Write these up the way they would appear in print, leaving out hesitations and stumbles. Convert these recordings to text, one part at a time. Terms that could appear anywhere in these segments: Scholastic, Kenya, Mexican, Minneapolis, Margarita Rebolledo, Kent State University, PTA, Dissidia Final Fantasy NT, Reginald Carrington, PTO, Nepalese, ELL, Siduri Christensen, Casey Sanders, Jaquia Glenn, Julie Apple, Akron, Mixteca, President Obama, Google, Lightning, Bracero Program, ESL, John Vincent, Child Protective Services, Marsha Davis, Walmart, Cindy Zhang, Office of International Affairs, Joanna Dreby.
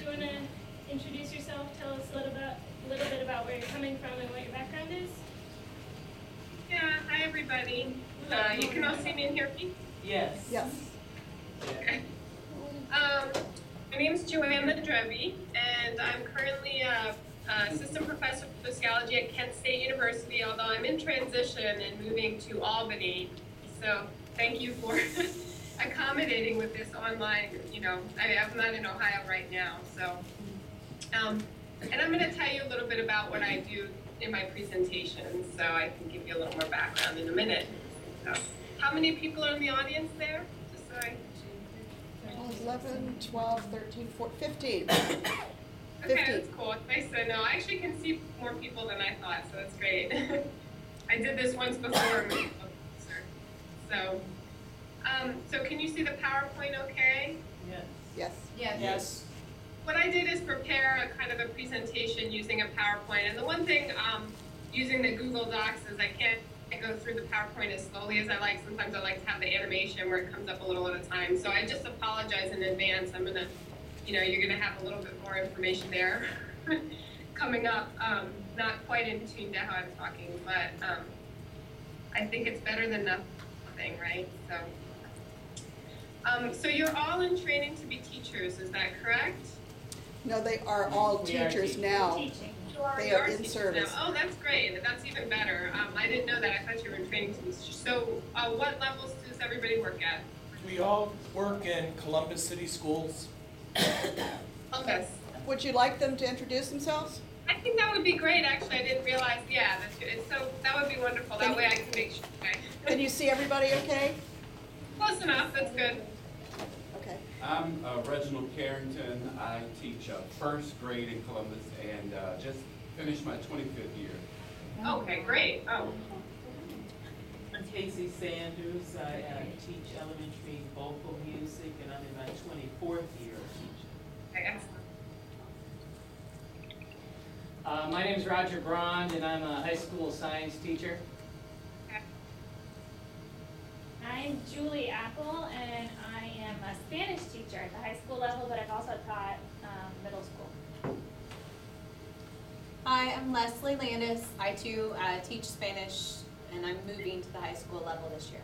Do you want to introduce yourself? Tell us a little bit about where you're coming from and what your background is. Yeah, hi everybody. You can all see me and hear me? Yes. Yes. Okay. My name is Joanna Dreby, and I'm currently an assistant professor of sociology at Kent State University, although I'm in transition and moving to Albany. So thank you for accommodating with this online, you know, I'm not in Ohio right now. So, and I'm going to tell you a little bit about what I do in my presentation, so I can give you a little more background in a minute. So, how many people are in the audience there? Just so I... 11, 12, 13, 14, 15. Okay, that's cool. Nice to know. I actually can see more people than I thought, so that's great. I did this once before. So, so can you see the PowerPoint okay? Yes. Yes. Yes. Yes. What I did is prepare a kind of a presentation using a PowerPoint. And the one thing using the Google Docs is I go through the PowerPoint as slowly as I like. Sometimes I like to have the animation where it comes up a little at a time. So I just apologize in advance. I'm gonna, you know, you're gonna have a little bit more information there coming up. Not quite in tune to how I'm talking, but I think it's better than nothing, right? So, so you're all in training to be teachers. Is that correct? No, they are all teachers now. They are in service. Now. Oh, that's great. That's even better. I didn't know that. I thought you were in training. So what levels does everybody work at? We all work in Columbus City Schools. Columbus. Would you like them to introduce themselves? I think that would be great, actually. I didn't realize. Yeah, that's good. So that would be wonderful. That way I can make sure. Can you see everybody okay? Close enough. That's good. I'm Reginald Carrington. I teach first grade in Columbus and just finished my 25th year. Okay, great. Oh. I'm Casey Sanders. I teach elementary vocal music, and I'm in my 24th year of teaching. Okay, excellent. My name is Roger Braun, and I'm a high school science teacher. I'm Julie Apple, and I am a Spanish teacher at the high school level, but I've also taught middle school. Hi, I'm Leslie Landis. I, too, teach Spanish, and I'm moving to the high school level this year.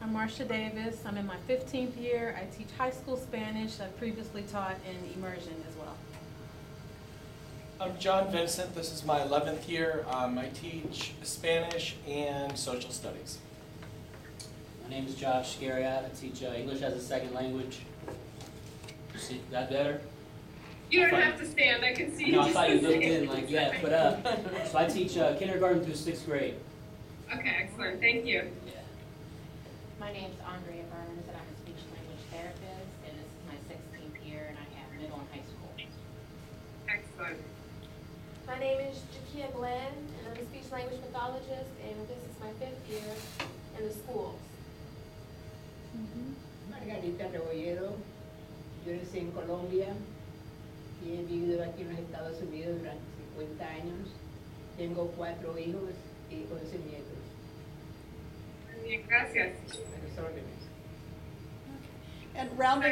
I'm Marsha Davis. I'm in my 15th year. I teach high school Spanish. I've previously taught in immersion as well. I'm John Vincent. This is my 11th year. I teach Spanish and social studies. My name is Josh Garriott. I teach English as a second language. See that better? You don't have to stand. I can see you. No, I thought you looked in like that. But so I teach kindergarten through sixth grade. Okay, excellent. Thank you. Yeah. My name is Andrea Burns, and I'm a speech language therapist. And this is my 16th year, and I have middle and high school. Excellent. My name is Jaquia Glenn, and I'm a speech language pathologist, and this is my 5th year in the schools. Margarita Rebolledo, yo nací en Colombia y he vivido aquí en los Estados Unidos durante 50 años. Tengo 4 hijos y 11 nietos. Muy bien, gracias. A los órdenes. And rounding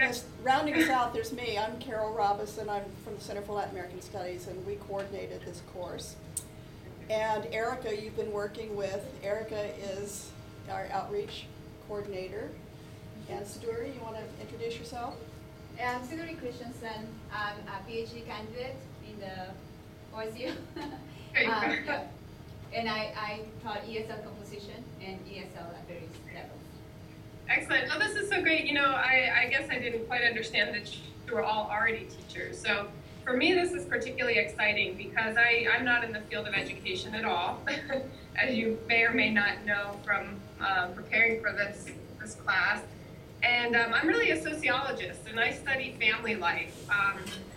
us out, there's me. I'm Carol Robison. I'm from the Center for Latin American Studies, and we coordinated this course. And Erica, you've been working with. Erica is our outreach coordinator. And Siduri, you want to introduce yourself? I'm Siduri Christensen. I'm a PhD candidate in the OISE. Yeah. And I taught ESL composition and ESL at various levels. Excellent. Oh, this is so great. You know, I guess I didn't quite understand that you were all already teachers. So for me, this is particularly exciting because I'm not in the field of education at all, as you may or may not know from preparing for this class. And I'm really a sociologist, and I study family life.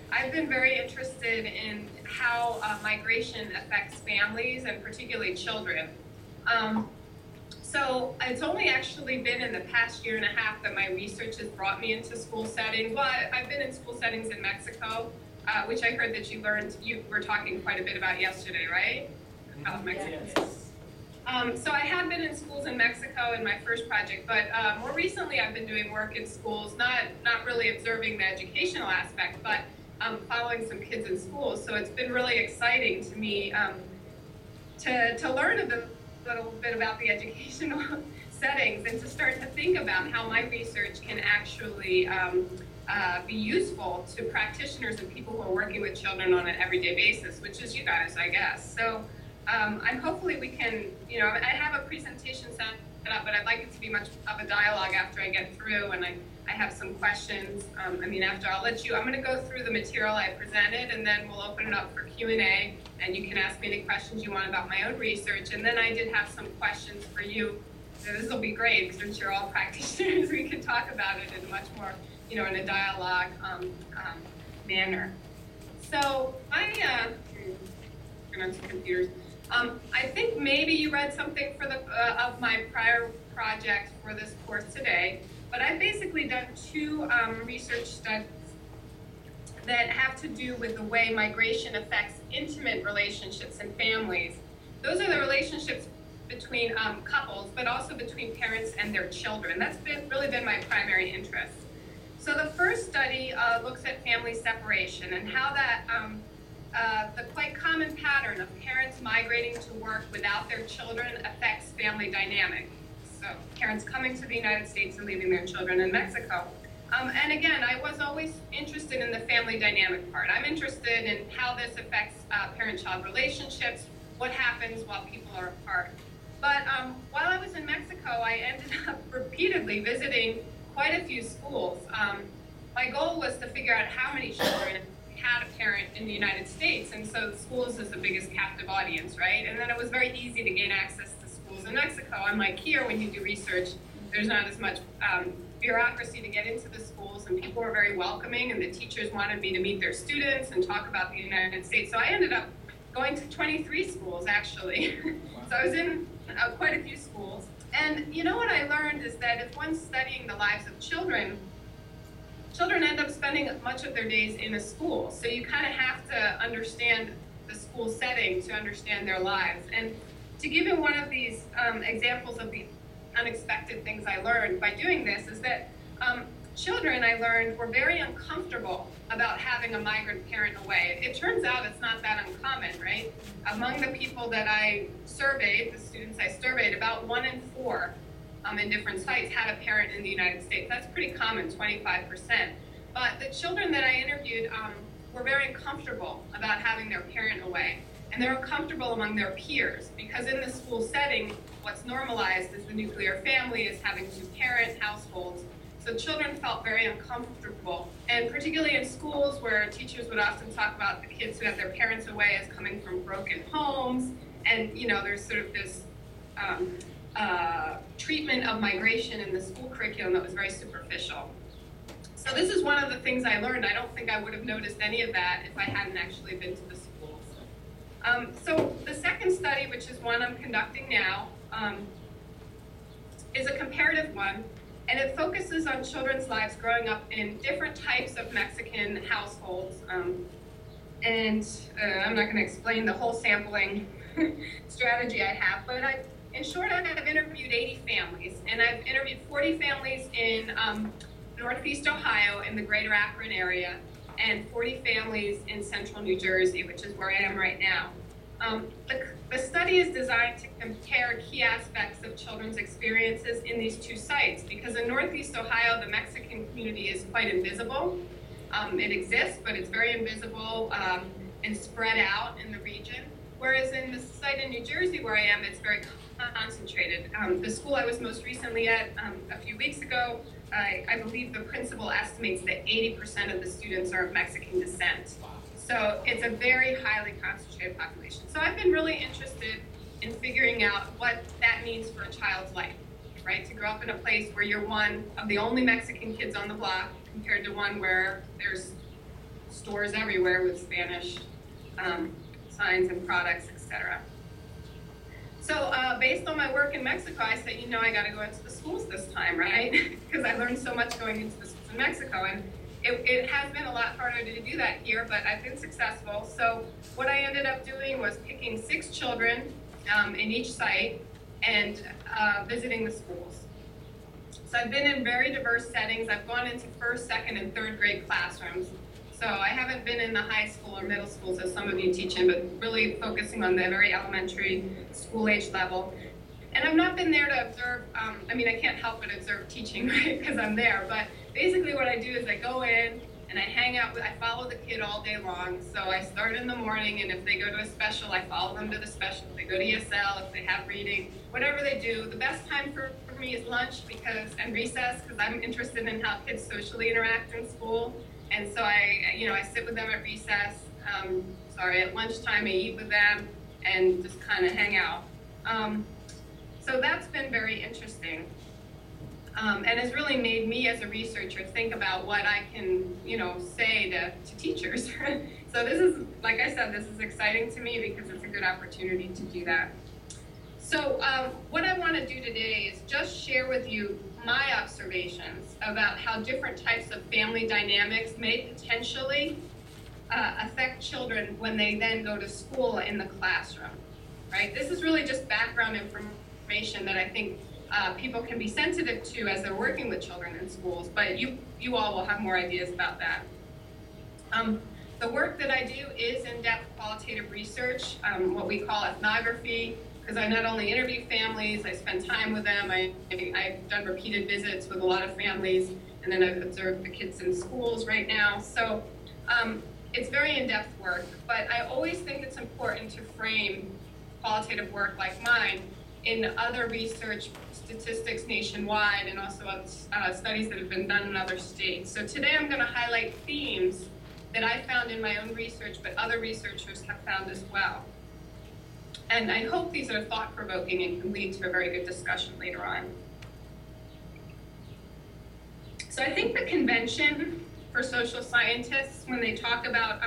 I've been very interested in how migration affects families, and particularly children. So it's only actually been in the past year and a half that my research has brought me into school setting. Well, I've been in school settings in Mexico, which I heard that you were talking quite a bit about yesterday, right? About Mexico. Yes. So I had been in schools in Mexico in my first project, but more recently I've been doing work in schools, not really observing the educational aspect, but following some kids in schools. So it's been really exciting to me to learn a little bit about the educational settings and to start to think about how my research can actually be useful to practitioners and people who are working with children on an everyday basis, which is you guys, I guess. So. I'm hopefully we can, you know, I have a presentation set up, but I'd like it to be much of a dialogue after I get through, and I have some questions. I'm going to go through the material I presented, and then we'll open it up for Q&A, and you can ask me any questions you want about my own research. And then I did have some questions for you. So this will be great, because I'm sure all practitioners, we can talk about it in much more, you know, in a dialogue manner. So I'm going to computers. I think maybe you read something for the of my prior project for this course today, but I've basically done two research studies that have to do with the way migration affects intimate relationships and families. Those are the relationships between couples, but also between parents and their children. That's really been my primary interest. So the first study looks at family separation and how that the quite common pattern of parents migrating to work without their children affects family dynamics. So parents coming to the United States and leaving their children in Mexico. And again, I was always interested in the family dynamic part. I'm interested in how this affects parent-child relationships, what happens while people are apart. But while I was in Mexico, I ended up repeatedly visiting quite a few schools. My goal was to figure out how many children had a parent in the United States, and so the schools is the biggest captive audience, right? And then it was very easy to gain access to schools in Mexico. Unlike here, when you do research, there's not as much bureaucracy to get into the schools, and people were very welcoming, and the teachers wanted me to meet their students and talk about the United States. So I ended up going to 23 schools, actually. Wow. So I was in quite a few schools. And you know what I learned is that if one's studying the lives of children, children end up spending much of their days in a school. So you kind of have to understand the school setting to understand their lives. And to give you one of these examples of the unexpected things I learned by doing this is that children, I learned, were very uncomfortable about having a migrant parent away. It turns out it's not that uncommon, right? Among the people that I surveyed, the students I surveyed, about 1 in 4 in different sites had a parent in the United States. That's pretty common, 25%. But the children that I interviewed were very comfortable about having their parent away. And they were comfortable among their peers, because in the school setting, what's normalized is the nuclear family is having two-parent households. So children felt very uncomfortable. And particularly in schools where teachers would often talk about the kids who have their parents away as coming from broken homes. And, you know, there's sort of this treatment of migration in the school curriculum that was very superficial. So this is one of the things I learned. I don't think I would have noticed any of that if I hadn't actually been to the schools. So the second study, which is one I'm conducting now, is a comparative one, and it focuses on children's lives growing up in different types of Mexican households. I'm not going to explain the whole sampling strategy I have, but in short, I have interviewed 80 families, and I've interviewed 40 families in Northeast Ohio in the greater Akron area, and 40 families in central New Jersey, which is where I am right now. The study is designed to compare key aspects of children's experiences in these two sites, because in Northeast Ohio, the Mexican community is quite invisible. It exists, but it's very invisible and spread out in the region. Whereas in the site in New Jersey where I am, it's very concentrated. The school I was most recently at a few weeks ago, I believe the principal estimates that 80% of the students are of Mexican descent. So it's a very highly concentrated population. So I've been really interested in figuring out what that means for a child's life, right? To grow up in a place where you're one of the only Mexican kids on the block compared to one where there's stores everywhere with Spanish signs and products, etc. So based on my work in Mexico, I said, you know, I got to go into the schools this time, right? Because I learned so much going into the schools in Mexico, and it has been a lot harder to do that here, but I've been successful. So what I ended up doing was picking 6 children in each site, and visiting the schools. So I've been in very diverse settings. I've gone into first, second, and third grade classrooms. So I haven't been in the high school or middle schools as some of you teach in, but really focusing on the very elementary school age level. And I've not been there to observe, I can't help but observe teaching, right, because I'm there. But basically what I do is I go in and I hang out with, I follow the kid all day long. So I start in the morning, and if they go to a special, I follow them to the special. If they go to ESL, if they have reading, whatever they do. The best time for me is lunch and recess, because I'm interested in how kids socially interact in school. And so I sit with them at recess, at lunchtime I eat with them and just kind of hang out. So that's been very interesting, and has really made me as a researcher think about what I can, say to teachers. So this is, like I said, this is exciting to me because it's a good opportunity to do that. So what I want to do today is just share with you my observations about how different types of family dynamics may potentially affect children when they then go to school in the classroom, right? This is really just background information that I think people can be sensitive to as they're working with children in schools, but you all will have more ideas about that. The work that I do is in-depth qualitative research, what we call ethnography, because I not only interview families, I spend time with them, I've done repeated visits with a lot of families, and then I've observed the kids in schools right now. So it's very in-depth work, but I always think it's important to frame qualitative work like mine in other research statistics nationwide and also studies that have been done in other states. So today I'm going to highlight themes that I found in my own research, but other researchers have found as well. And I hope these are thought-provoking and can lead to a very good discussion later on. So I think the convention for social scientists, when they talk about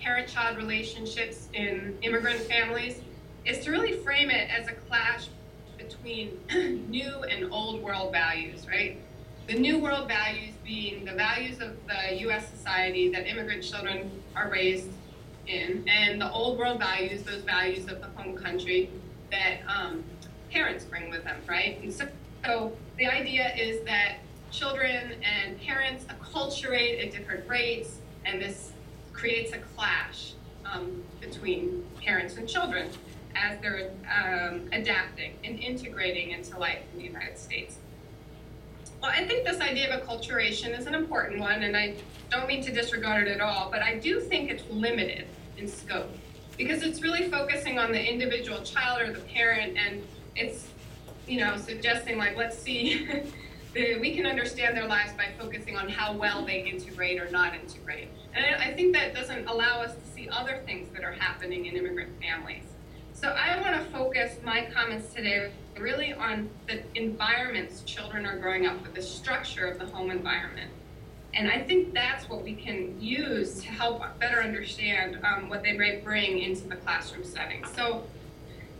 parent-child relationships in immigrant families, is to really frame it as a clash between new and old world values, right? The new world values being the values of the US society that immigrant children are raised in, and the old world values, those values of the home country that parents bring with them, right? And so the idea is that children and parents acculturate at different rates, and this creates a clash between parents and children as they're adapting and integrating into life in the United States. Well, I think this idea of acculturation is an important one, and I don't mean to disregard it at all, but I do think it's limited in scope because it's really focusing on the individual child or the parent, and it's, suggesting like, let's see, we can understand their lives by focusing on how well they integrate or not integrate. And I think that doesn't allow us to see other things that are happening in immigrant families. So I want to focus my comments today really on the environments children are growing up with, the structure of the home environment. And I think that's what we can use to help better understand what they may bring into the classroom setting. So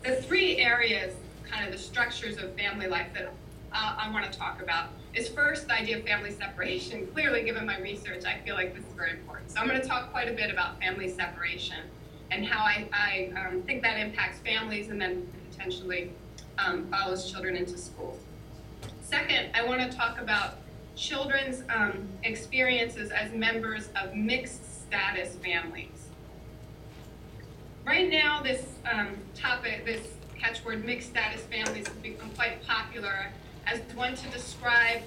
the three areas, kind of the structures of family life that I want to talk about is first the idea of family separation. Clearly, given my research, I feel like this is very important. So I'm going to talk quite a bit about family separation and how I think that impacts families and then potentially follows children into school. Second, I want to talk about children's experiences as members of mixed status families. Right now, this topic, this catchword mixed status families, has become quite popular as one to describe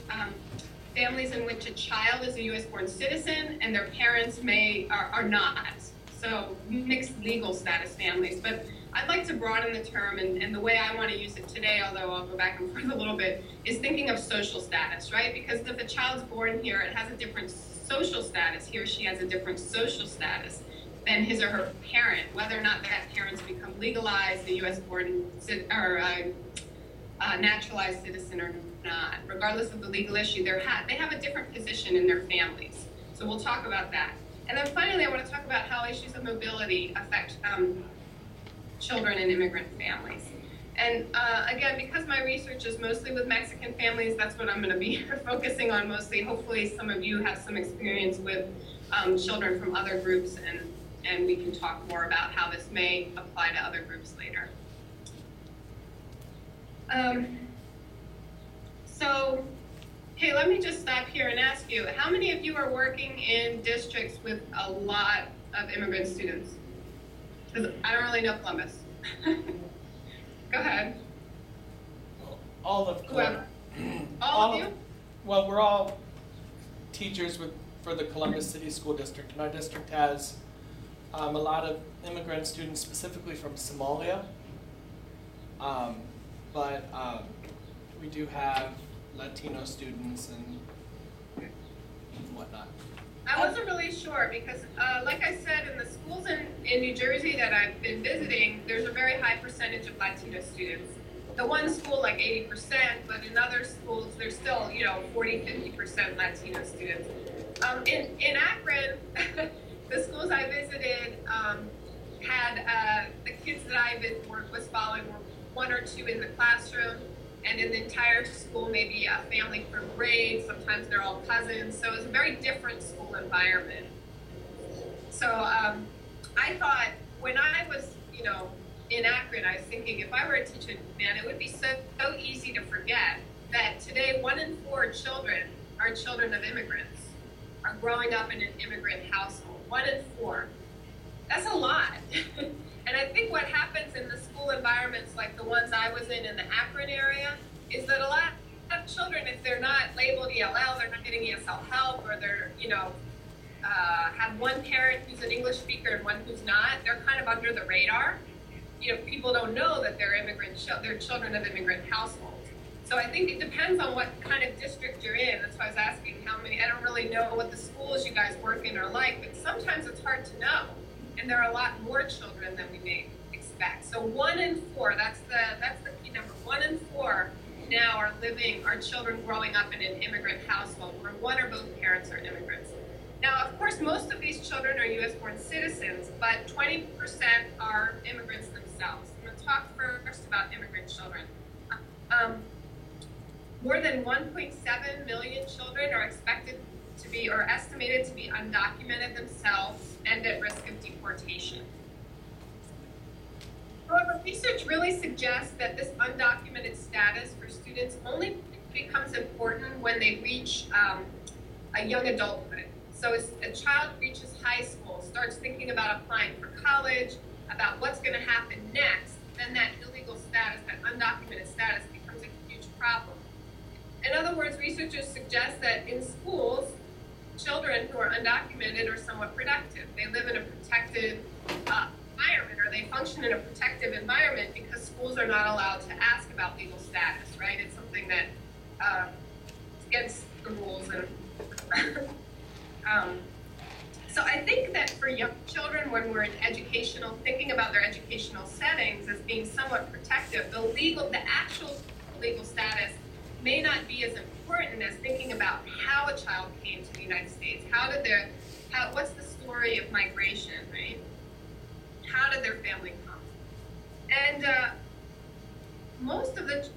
families in which a child is a US-born citizen and their parents are not. So mixed legal status families. But I'd like to broaden the term, and the way I want to use it today, although I'll go back and forth a little bit, is thinking of social status, right? Because if a child's born here, it has a different social status. He or she has a different social status than his or her parent, whether or not that parent's become legalized, the US-born or naturalized citizen or not. Regardless of the legal issue, they have a different position in their families. So we'll talk about that. And then finally, I want to talk about how issues of mobility affect children in immigrant families. And again, because my research is mostly with Mexican families, that's what I'm going to be focusing on mostly. Hopefully, some of you have some experience with children from other groups, and we can talk more about how this may apply to other groups later. So, hey, let me just stop here and ask you, how many of you are working in districts with a lot of immigrant students? Because I don't really know Columbus. Go ahead. All of Columbus. All of you? Well, we're all teachers for the Columbus City School District, and our district has a lot of immigrant students, specifically from Somalia. But we do have Latino students and whatnot. I wasn't really sure because, like I said, in the schools in New Jersey that I've been visiting, there's a very high percentage of Latino students. The one school, like 80%, but in other schools, there's still, 40-50% Latino students. In Akron, the schools I visited had the kids that I was following were one or two in the classroom, and in the entire school, maybe a family per grade. Sometimes they're all cousins. So it's a very different school environment. So I thought when I was, in Akron, I was thinking if I were a teacher, man, it would be so easy to forget that today 1 in 4 children are children of immigrants, are growing up in an immigrant household. 1 in 4. That's a lot. And I think what happens in the school environments like the ones I was in the Akron area is that a lot of children, if they're not labeled ELL, they're not getting ESL help, or they're, have one parent who's an English speaker and one who's not. They're kind of under the radar. People don't know that they're children of immigrant households. So I think it depends on what kind of district you're in. That's why I was asking how many. I don't really know what the schools you guys work in are like, but sometimes it's hard to know. And there are a lot more children than we may expect. So 1 in 4, that's the key number. 1 in 4 now are children growing up in an immigrant household where one or both parents are immigrants. Now, of course, most of these children are U.S.-born citizens, but 20% are immigrants themselves. I'm going to talk first about immigrant children. More than 1.7 million children are expected to be, or estimated to be, undocumented themselves and at risk of deportation. However, research really suggests that this undocumented status for students only becomes important when they reach a young adulthood. So as a child reaches high school, starts thinking about applying for college, about what's going to happen next, then that illegal status, that undocumented status, becomes a huge problem. In other words, researchers suggest that in schools, children who are undocumented are somewhat productive. They live in a protected environment, or they function in a protective environment because schools are not allowed to ask about legal status, right? It's something that is against the rules. And so I think that for young children, when we're in thinking about their educational settings as being somewhat protective, the actual legal status may not be as important as thinking about how a child came to the United States. What's the story of migration, right? How did their family come? And most immigrants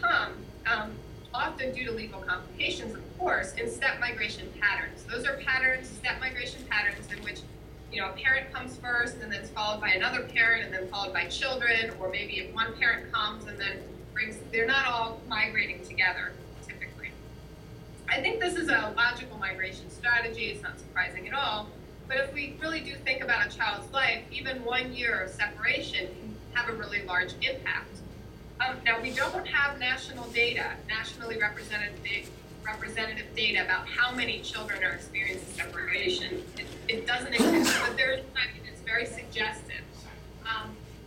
come often due to legal complications, of course, in step migration patterns. Those are step migration patterns in which a parent comes first and then it's followed by another parent and then followed by children, or maybe if one parent comes and then they're not all migrating together, typically. I think this is a logical migration strategy. It's not surprising at all. But if we really do think about a child's life, even 1 year of separation can have a really large impact. Now, we don't have nationally representative data about how many children are experiencing separation. It doesn't exist, but it's very suggestive.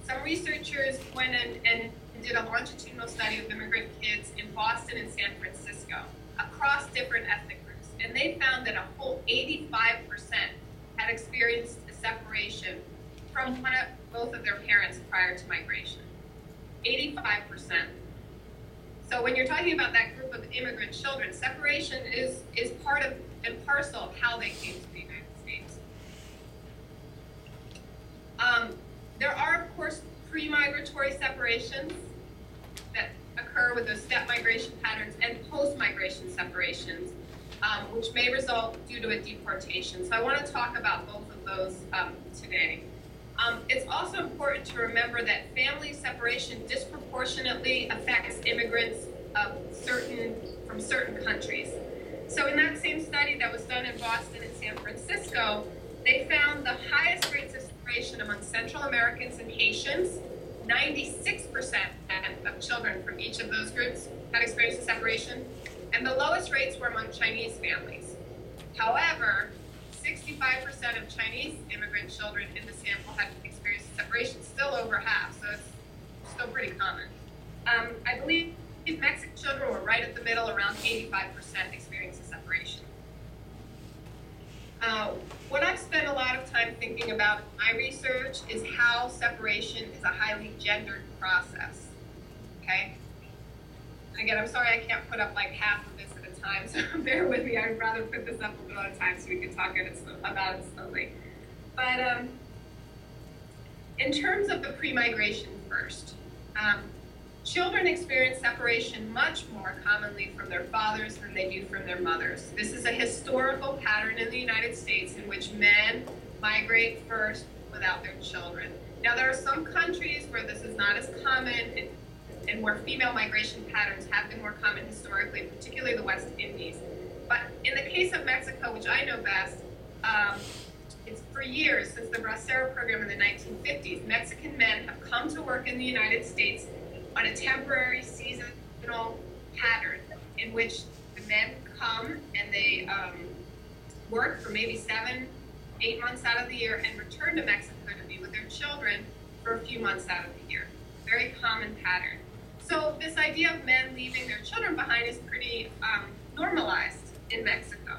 Some researchers went and did a longitudinal study of immigrant kids in Boston and San Francisco across different ethnic groups, and they found that a whole 85% had experienced a separation from both of their parents prior to migration. 85%. So when you're talking about that group of immigrant children, separation is part of and parcel of how they came to the United States. There are, of course, pre-migratory separations that occur with those step migration patterns, and post-migration separations, which may result due to a deportation. So I want to talk about both of those today. It's also important to remember that family separation disproportionately affects immigrants from certain countries. So in that same study that was done in Boston and San Francisco, they found the highest rates of separation among Central Americans and Haitians. 96% of children from each of those groups had experienced a separation, and the lowest rates were among Chinese families. However, 65% of Chinese immigrant children in the sample had experienced separation, still over half, so it's still pretty common. I believe these Mexican children were right at the middle, around 85% experience of separation. What I've spent a lot of time thinking about in my research is how separation is a highly gendered process, okay? Again, I'm sorry I can't put up like half of this at a time, so bear with me. I'd rather put this up a little at a time so we can talk about it slowly. But in terms of the pre-migration first, children experience separation much more commonly from their fathers than they do from their mothers. This is a historical pattern in the United States in which men migrate first without their children. Now, there are some countries where this is not as common and where female migration patterns have been more common historically, particularly the West Indies. But in the case of Mexico, which I know best, it's for years, since the Bracero Program in the 1950s, Mexican men have come to work in the United States on a temporary seasonal pattern in which the men come and they work for maybe 7-8 months out of the year and return to Mexico to be with their children for a few months out of the year. Very common pattern. So this idea of men leaving their children behind is pretty normalized in Mexico.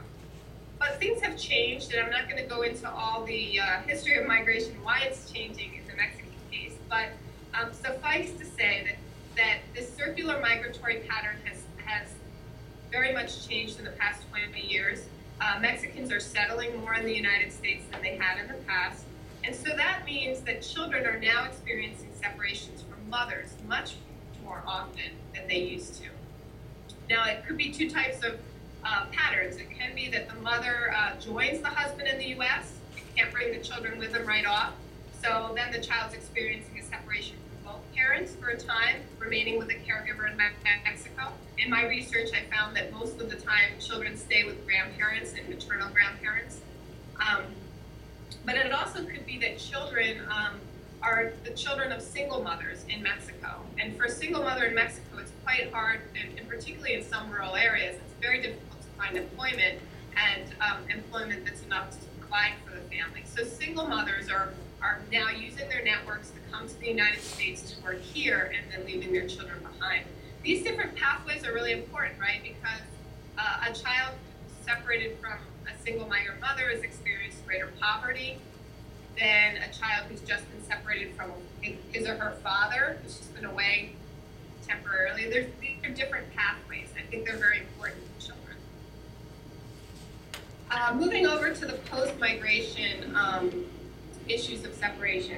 But things have changed, and I'm not going to go into all the history of migration, why it's changing in the Mexican case, but suffice to say that this circular migratory pattern has very much changed in the past 20 years. Mexicans are settling more in the United States than they had in the past. And so that means that children are now experiencing separations from mothers much more often than they used to. Now, it could be two types of patterns. It can be that the mother joins the husband in the U.S. They can't bring the children with them right off. So then the child's experiencing a separation from both parents for a time, remaining with a caregiver in Mexico. In my research, I found that most of the time children stay with grandparents and maternal grandparents. But it also could be that children are the children of single mothers in Mexico. And for a single mother in Mexico, it's quite hard, and particularly in some rural areas, it's very difficult to find employment and employment that's enough to provide for the family. So single mothers are now using their networks to come to the United States to work here and then leaving their children behind. These different pathways are really important, right? Because a child separated from a single migrant mother has experienced greater poverty than a child who's just been separated from his or her father, who's just been away temporarily. These are different pathways. I think they're very important to children. Moving over to the post-migration issues of separation.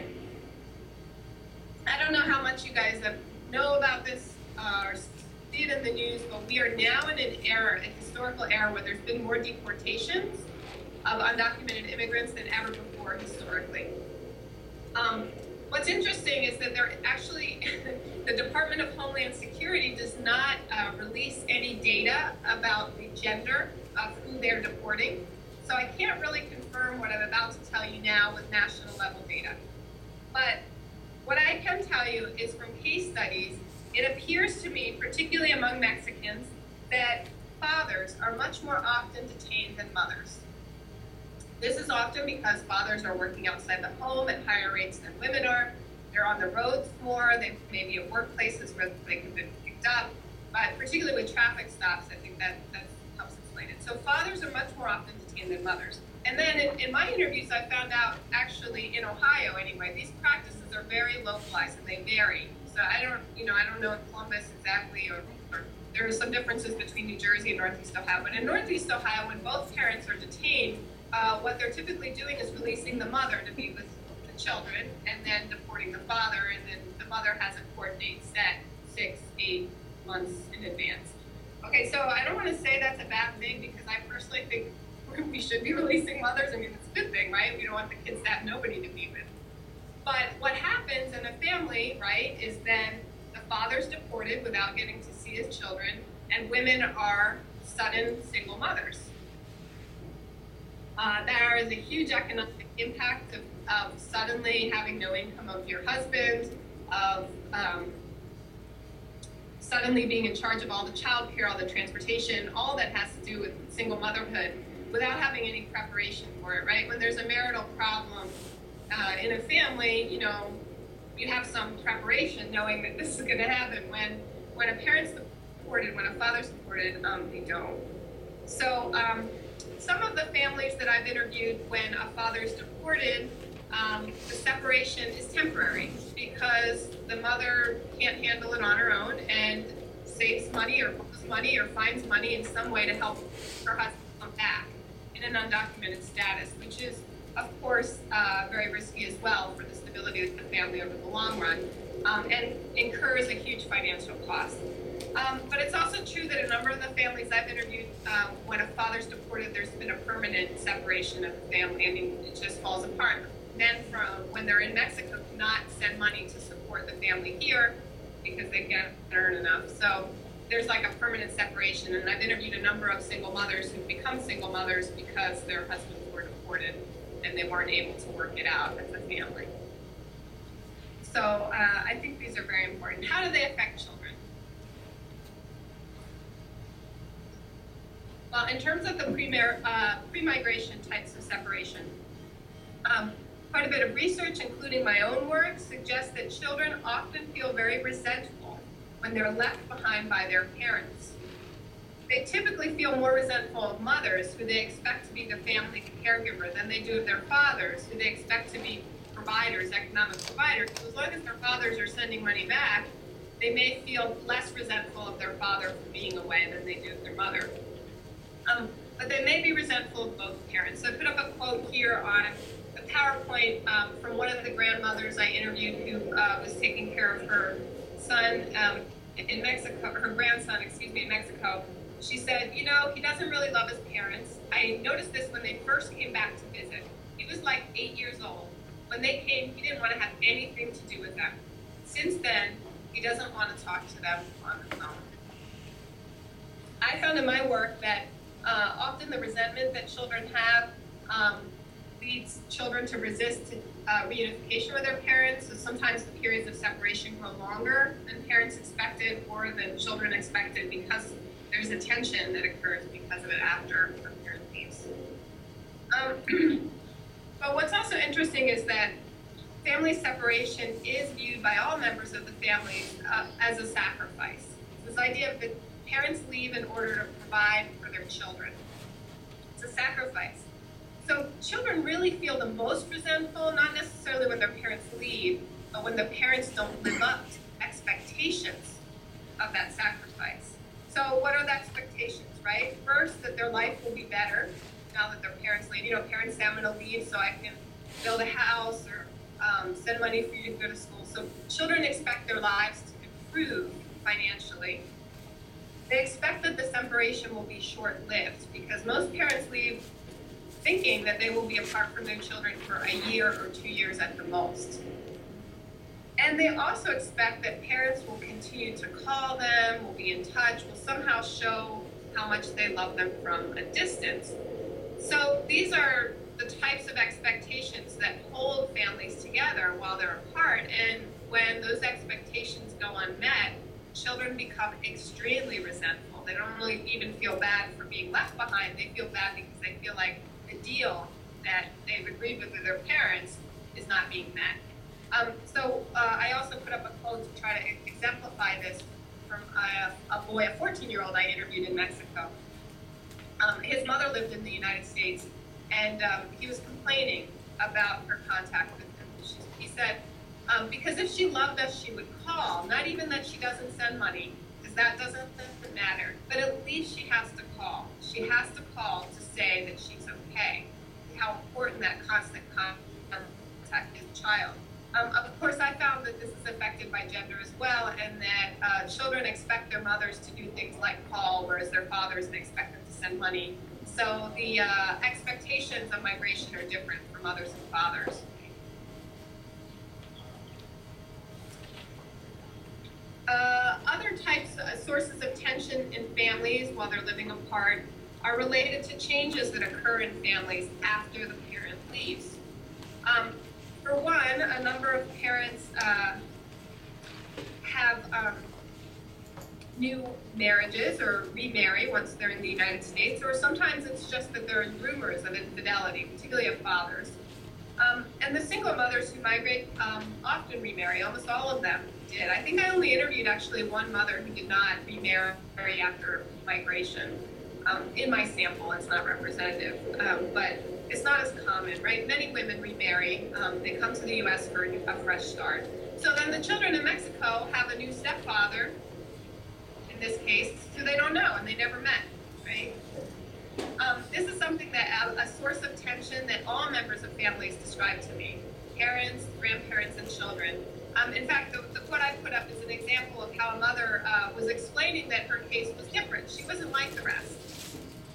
I don't know how much you guys know about this or see it in the news, but we are now in an era, a historical era, where there's been more deportations of undocumented immigrants than ever before historically. What's interesting is that they're actually, the Department of Homeland Security does not release any data about the gender of who they're deporting. So I can't really confirm what I'm about to tell you now with national level data. But what I can tell you is from case studies, it appears to me, particularly among Mexicans, that fathers are much more often detained than mothers. This is often because fathers are working outside the home at higher rates than women are. They're on the roads more. They may be at workplaces where they can be picked up. But particularly with traffic stops, I think that helps explain it. So fathers are much more often detained than mothers. And then in my interviews, I found out, actually in Ohio anyway, these practices are very localized and they vary. So I don't know in Columbus exactly, or there are some differences between New Jersey and Northeast Ohio. But in Northeast Ohio, when both parents are detained, what they're typically doing is releasing the mother to be with the children and then deporting the father, and then the mother has a court date set 6-8 months in advance. Okay, so I don't want to say that's a bad thing, because I personally think we should be releasing mothers. I mean, it's a good thing, right? We don't want the kids to have nobody to be with. But what happens in the family, right, is then the father's deported without getting to see his children, and women are sudden single mothers. There is a huge economic impact of suddenly having no income of your husband, of suddenly being in charge of all the child care, all the transportation, all that has to do with single motherhood without having any preparation for it, right? When there's a marital problem in a family, you know, you have some preparation knowing that this is going to happen. When a parent's supported, when a father's supported, they don't. So some of the families that I've interviewed, when a father's deported, the separation is temporary because the mother can't handle it on her own and saves money or borrows money or finds money in some way to help her husband come back in an undocumented status, which is, of course, very risky as well for the stability of the family over the long run, and incurs a huge financial cost. But it's also true that a number of the families I've interviewed, when a father's deported, there's been a permanent separation of the family. I mean, it just falls apart. Men, from when they're in Mexico, cannot send money to support the family here because they can't earn enough. So there's like a permanent separation. And I've interviewed a number of single mothers who've become single mothers because their husbands were deported and they weren't able to work it out as a family. So I think these are very important. How do they affect children? Well, in terms of the pre-migration types of separation, quite a bit of research, including my own work, suggests that children often feel very resentful when they're left behind by their parents. They typically feel more resentful of mothers, who they expect to be the family caregiver, than they do of their fathers, who they expect to be providers, economic providers. So as long as their fathers are sending money back, they may feel less resentful of their father for being away than they do of their mother. But they may be resentful of both parents. So I put up a quote here on the PowerPoint from one of the grandmothers I interviewed who was taking care of her son in Mexico, her grandson, excuse me, in Mexico. She said, you know, he doesn't really love his parents. I noticed this when they first came back to visit. He was like 8 years old. When they came, he didn't want to have anything to do with them. Since then, he doesn't want to talk to them on the phone. I found in my work that often the resentment that children have leads children to resist reunification with their parents. So sometimes the periods of separation grow longer than parents expected or than children expected because there's a tension that occurs because of it after the parent leaves. But what's also interesting is that family separation is viewed by all members of the family as a sacrifice. This idea of the parents leave in order to provide for their children. It's a sacrifice. So children really feel the most resentful, not necessarily when their parents leave, but when the parents don't live up to expectations of that sacrifice. So what are the expectations, right? First, that their life will be better now that their parents leave. You know, parents say, I'm going to leave so I can build a house or send money for you to go to school. So children expect their lives to improve financially. They expect that the separation will be short-lived because most parents leave thinking that they will be apart from their children for a year or 2 years at the most. And they also expect that parents will continue to call them, will be in touch, will somehow show how much they love them from a distance. So these are the types of expectations that hold families together while they're apart. And when those expectations go unmet, children become extremely resentful. They don't really even feel bad for being left behind. They feel bad because they feel like the deal that they've agreed with their parents is not being met. I also put up a quote to try to exemplify this from a boy, a 14-year-old I interviewed in Mexico. His mother lived in the United States, and he was complaining about her contact with him. He said, because if she loved us, she would call. Not even that she doesn't send money, because that doesn't matter. But at least she has to call. She has to call to say that she's okay. How important that constant contact is to the child. Of course, I found that this is affected by gender as well, and that children expect their mothers to do things like call, whereas their fathers, they expect them to send money. So the expectations of migration are different for mothers and fathers. Other types of sources of tension in families while they're living apart are related to changes that occur in families after the parent leaves. For one, a number of parents have new marriages or remarry once they're in the United States, or sometimes it's just that there are rumors of infidelity, particularly of fathers. And the single mothers who migrate often remarry, almost all of them did. I think I only interviewed actually one mother who did not remarry after migration. In my sample, it's not representative, but it's not as common, right? Many women remarry, they come to the US for a fresh start. So then the children in Mexico have a new stepfather, in this case, who they don't know and they never met, right? This is something that a source of tension that all members of families describe to me, parents, grandparents, and children. In fact, the quote I put up is an example of how a mother was explaining that her case was different. She wasn't like the rest.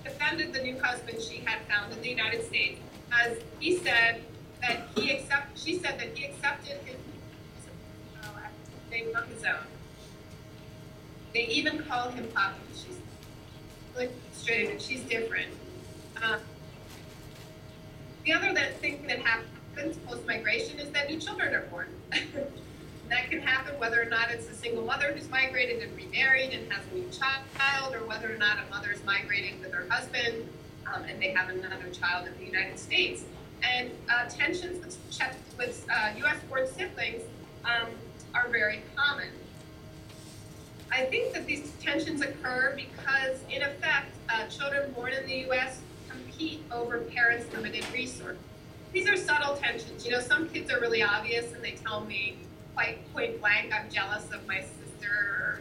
Defended the new husband she had found in the United States, as he said that she said that he accepted his name on his own. They even call him Papa. She's illustrated that she's different. The other thing that happens post-migration is that new children are born. That can happen whether or not it's a single mother who's migrated and remarried and has a new child, or whether or not a mother's migrated with her husband and they have another child in the United States. And tensions with U.S. born siblings are very common. I think that these tensions occur because, in effect, children born in the U.S. compete over parents' limited resources. These are subtle tensions. You know, some kids are really obvious and they tell me quite point blank, I'm jealous of my sister or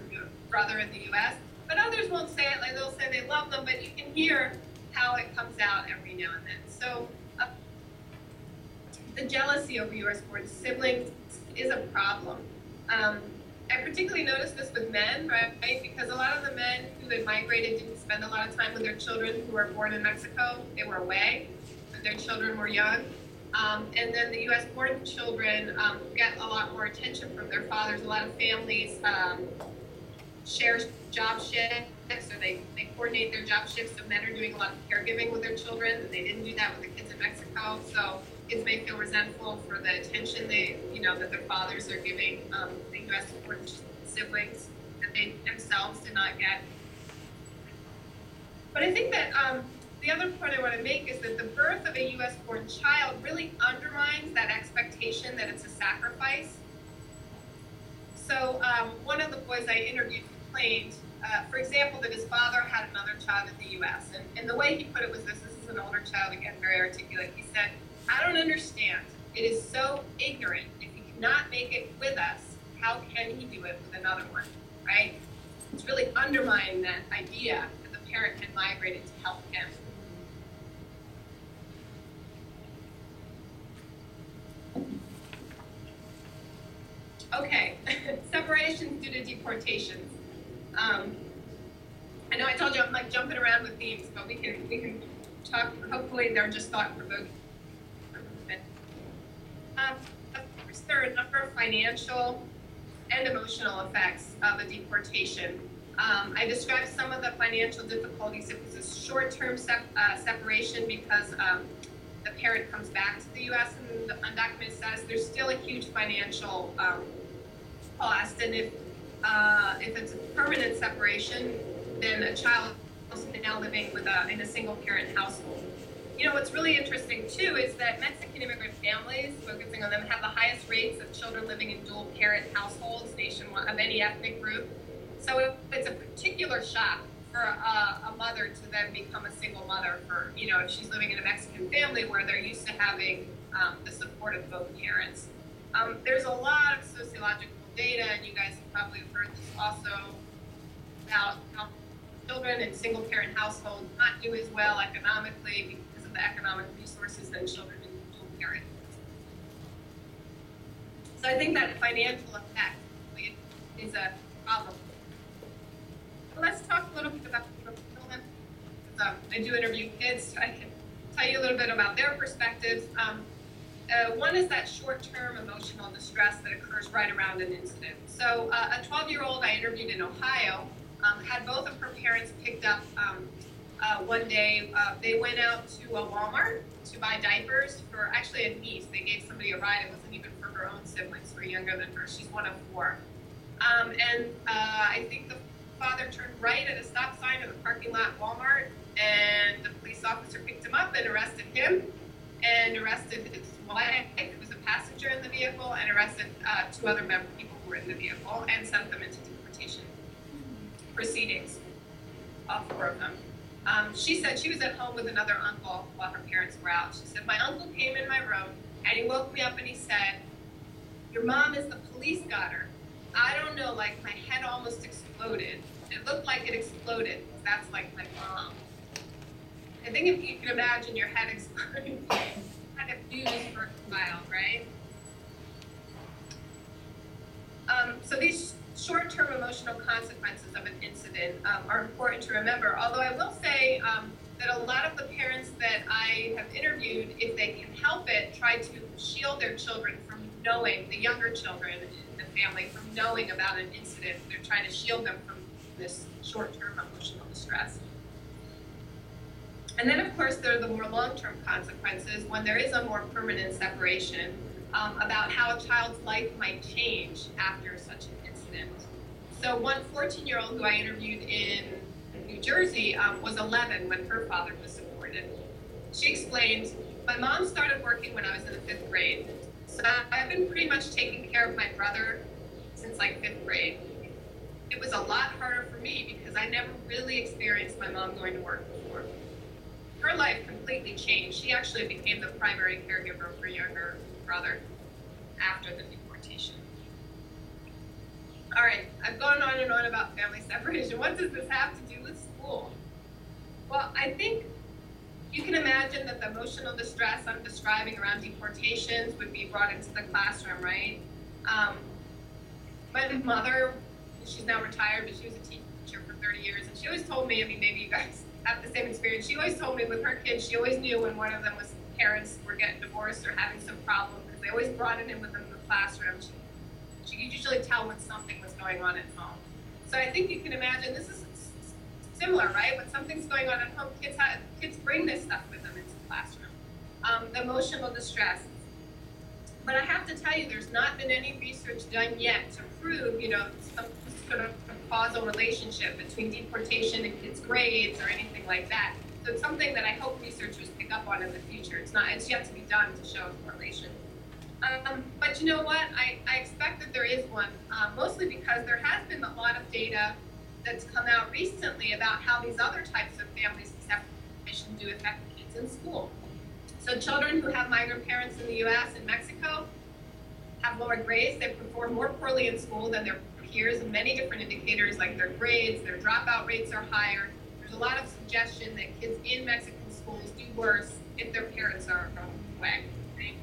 brother in the U.S. But others won't say it, like they'll say they love them, but you can hear how it comes out every now and then. So the jealousy over U.S. born siblings is a problem. I particularly noticed this with men, right? Because a lot of the men who had migrated didn't spend a lot of time with their children who were born in Mexico. They were away, but their children were young. And then the U.S. born children get a lot more attention from their fathers. A lot of families share job shifts, or they coordinate their job shifts. So men are doing a lot of caregiving with their children, and they didn't do that with the kids in Mexico. So kids may feel resentful for the attention that their fathers are giving the U.S. born siblings that they themselves did not get. But I think that the other point I want to make is that the birth of a U.S. born child really undermines that expectation that it's a sacrifice. So one of the boys I interviewed complained, for example, that his father had another child in the U.S. And the way he put it was this is an older child, again, very articulate. He said, I don't understand. It is so ignorant. If he cannot make it with us, how can he do it with another one, right? It's really undermining that idea that the parent had migrated to help him. Okay, separations due to deportations. I know I told you I'm like jumping around with themes, but we can talk. Hopefully they're just thought-provoking. First, there are a number of financial and emotional effects of a deportation. I described some of the financial difficulties. It was a short-term separation because the parent comes back to the U.S. and the undocumented status. There's still a huge financial cost, and if it's a permanent separation, then a child is now living in a single-parent household. You know, what's really interesting, too, is that Mexican immigrant families, focusing on them, have the highest rates of children living in dual-parent households nationwide of any ethnic group. So it's a particular shock for a mother to then become a single mother for, you know, if she's living in a Mexican family where they're used to having the support of both parents. There's a lot of sociological data, and you guys have probably heard this also, about how children in single-parent households not do as well economically the economic resources than children and dual parents. So I think that financial effect is a problem. But let's talk a little bit about children. I do interview kids, so I can tell you a little bit about their perspectives. One is that short-term emotional distress that occurs right around an incident. So a 12-year-old I interviewed in Ohio had both of her parents picked up one day. They went out to a Walmart to buy diapers for actually a niece. They gave somebody a ride. It wasn't even for her own siblings who are younger than her. She's one of four. I think the father turned right at a stop sign in the parking lot at Walmart, and the police officer picked him up and arrested him, and arrested his wife, who was a passenger in the vehicle, and arrested two other people who were in the vehicle, and sent them into deportation proceedings, all four of them. She said she was at home with another uncle while her parents were out. She said, my uncle came in my room, and he woke me up and he said, your mom is the police got her. I don't know, like my head almost exploded. It looked like it exploded. That's like my mom. I think if you can imagine your head exploding, kind of news for a while, right? So these short-term emotional consequences of an incident are important to remember. Although I will say that a lot of the parents that I have interviewed, if they can help it, try to shield their children from knowing, the younger children in the family, from knowing about an incident. They're trying to shield them from this short-term emotional distress. And then, of course, there are the more long-term consequences when there is a more permanent separation about how a child's life might change after such an incident. So one 14-year-old who I interviewed in New Jersey was 11 when her father was deported. She explained, my mom started working when I was in the 5th grade. So I've been pretty much taking care of my brother since like 5th grade. It was a lot harder for me because I never really experienced my mom going to work before. Her life completely changed. She actually became the primary caregiver for younger brother after the deportation. All right, I've gone on and on about family separation. What does this have to do with school? Well, I think you can imagine that the emotional distress I'm describing around deportations would be brought into the classroom, right? My mother, she's now retired, but she was a teacher for 30 years, and she always told me, I mean, maybe you guys have the same experience. She always told me with her kids, she always knew when one of them was parents were getting divorced or having some problem, because they always brought it in with them in the classroom. She could usually tell when something was going on at home. So I think you can imagine this is similar, right? When something's going on at home, kids bring this stuff with them into the classroom. The emotional distress. But I have to tell you, there's not been any research done yet to prove, some sort of causal relationship between deportation and kids' grades or anything like that. So it's something that I hope researchers pick up on in the future. It's yet to be done to show a correlation. But you know what? I expect that there is one, mostly because there has been a lot of data that's come out recently about how these other types of family separation do affect kids in school. So children who have migrant parents in the U.S. and Mexico have lower grades. They perform more poorly in school than their peers, and many different indicators like their grades, their dropout rates are higher. There's a lot of suggestion that kids in Mexican schools do worse if their parents are away. Right?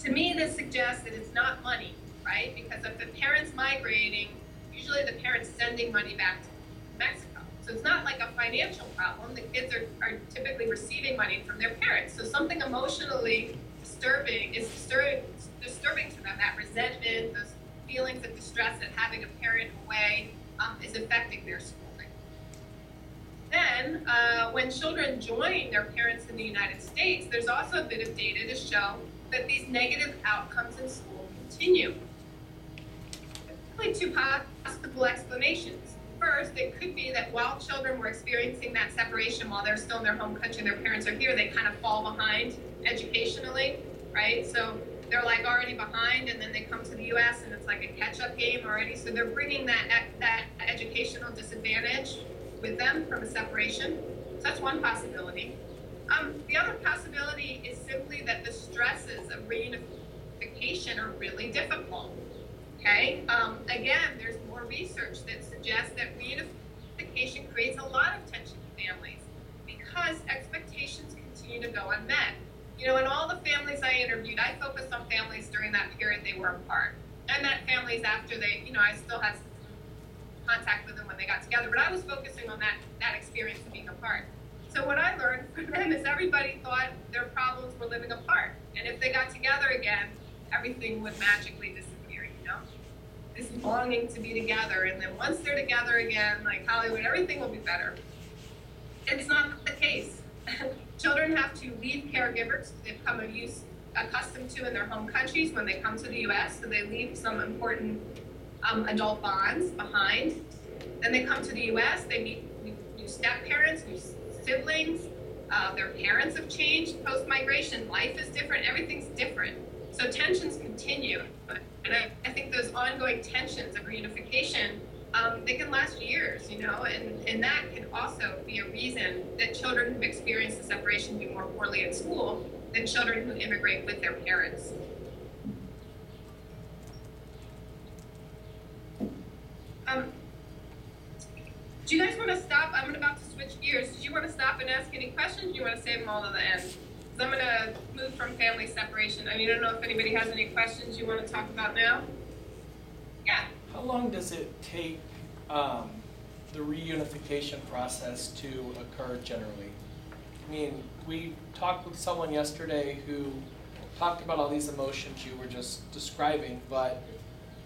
To me, this suggests that it's not money, right? Because if the parent's migrating, usually the parent's sending money back to Mexico. So it's not like a financial problem. The kids are typically receiving money from their parents. So something emotionally disturbing is disturbing to them. That resentment, those feelings of distress at having a parent away is affecting their schooling. Then, when children join their parents in the United States, there's also a bit of data to show that these negative outcomes in school continue. There's really two possible explanations. First, it could be that while children were experiencing that separation while they're still in their home country and their parents are here, they kind of fall behind educationally, right? So they're like already behind, and then they come to the U.S. and it's like a catch-up game already. So they're bringing that educational disadvantage with them from a separation. So that's one possibility. The other possibility is simply that the stresses of reunification are really difficult. Okay. Again, there's more research that suggests that reunification creates a lot of tension in families because expectations continue to go unmet. In all the families I interviewed, I focused on families during that period they were apart. I met families after they, I still had contact with them when they got together, but I was focusing on that experience of being apart. So what I learned from them is everybody thought their problems were living apart. And if they got together again, everything would magically disappear, you know? This longing to be together. And then once they're together again, like Hollywood, everything will be better. It's not the case. Children have to leave caregivers they've come accustomed to in their home countries when they come to the U.S., so they leave some important adult bonds behind. Then they come to the U.S., they meet new step-parents, new siblings, their parents have changed. Post-migration, life is different, everything's different. So tensions continue, and I think those ongoing tensions of reunification, they can last years, you know, and that can also be a reason that children who've experienced the separation do more poorly in school than children who immigrate with their parents. Do you guys want to stop? I'm about to switch gears. Do you want to stop and ask any questions? Do you want to save them all to the end? So I'm going to move from family separation. I mean, I don't know if anybody has any questions you want to talk about now. Yeah. How long does it take the reunification process to occur generally? I mean, we talked with someone yesterday who talked about all these emotions you were just describing, but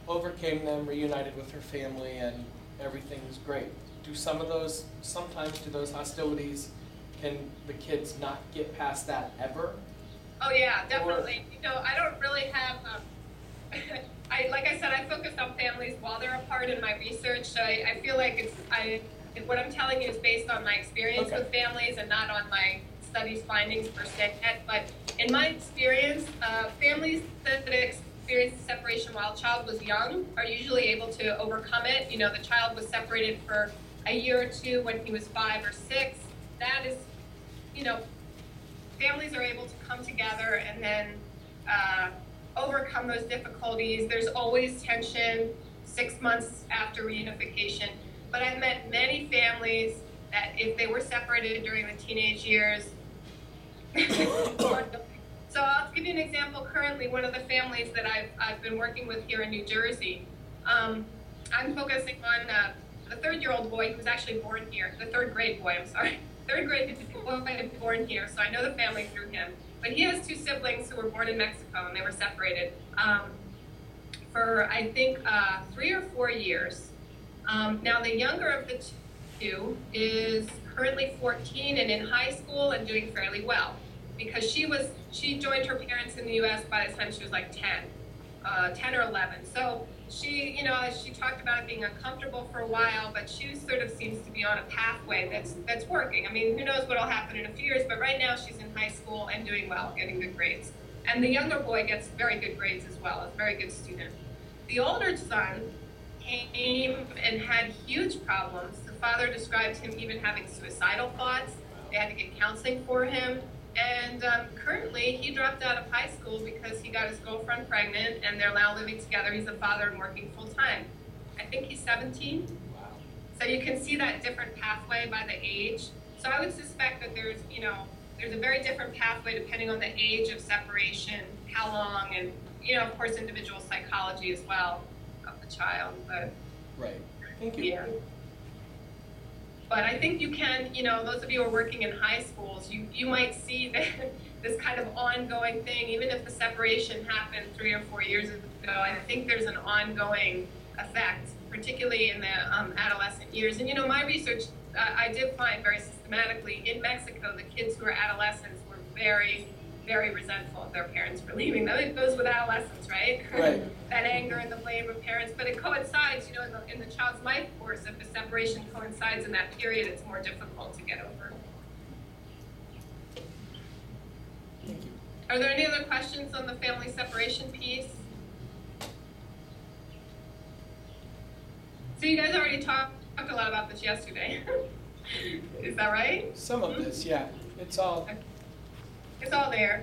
overcame them, reunited with her family, and everything's great. Do some of those, sometimes do those hostilities, can the kids not get past that ever? Oh yeah, definitely. Or, you know, I don't really have, like I said, I focused on families while they're apart in my research, so I feel like it's, what I'm telling you is based on my experience with families and not on my studies findings per se. But in my experience, families that experience separation while the child was young are usually able to overcome it. You know, the child was separated for a year or two when he was 5 or 6. That is, you know, families are able to come together and then overcome those difficulties. There's always tension 6 months after reunification. But I've met many families that if they were separated during the teenage years. So I'll give you an example. Currently, one of the families that I've been working with here in New Jersey, I'm focusing on the third-year-old boy who was actually born here, the third-grade boy, I'm sorry. Third-grade boy born here, so I know the family through him. But he has two siblings who were born in Mexico, and they were separated for, I think, 3 or 4 years. Now the younger of the two is currently 14 and in high school and doing fairly well because she joined her parents in the U.S. by the time she was like 10 or 11. So she, you know, she talked about it being uncomfortable for a while, but she sort of seems to be on a pathway that's working. I mean, who knows what'll happen in a few years, but right now she's in high school and doing well, getting good grades. And the younger boy gets very good grades as well, a very good student. The older son came and had huge problems. The father described him even having suicidal thoughts. They had to get counseling for him. And currently, he dropped out of high school because he got his girlfriend pregnant, and they're now living together. He's a father and working full-time. I think he's 17. Wow. So you can see that different pathway by the age. So I would suspect that there's, you know, there's a very different pathway depending on the age of separation, how long, and, you know, of course, individual psychology as well. Child, but right. Thank you. Yeah. But I think you can, you know, those of you who are working in high schools, you might see that this kind of ongoing thing, even if the separation happened 3 or 4 years ago, I think there's an ongoing effect, particularly in the adolescent years. And you know, my research, I did find very systematically in Mexico, the kids who are adolescents were very, very resentful of their parents for leaving them. It goes with adolescence, right? That anger and the blame of parents, but it coincides, you know, in the child's life course, if the separation coincides in that period, it's more difficult to get over. Thank you. Are there any other questions on the family separation piece? So you guys already talked a lot about this yesterday. Is that right? Some of this, yeah. It's all... Okay. It's all there.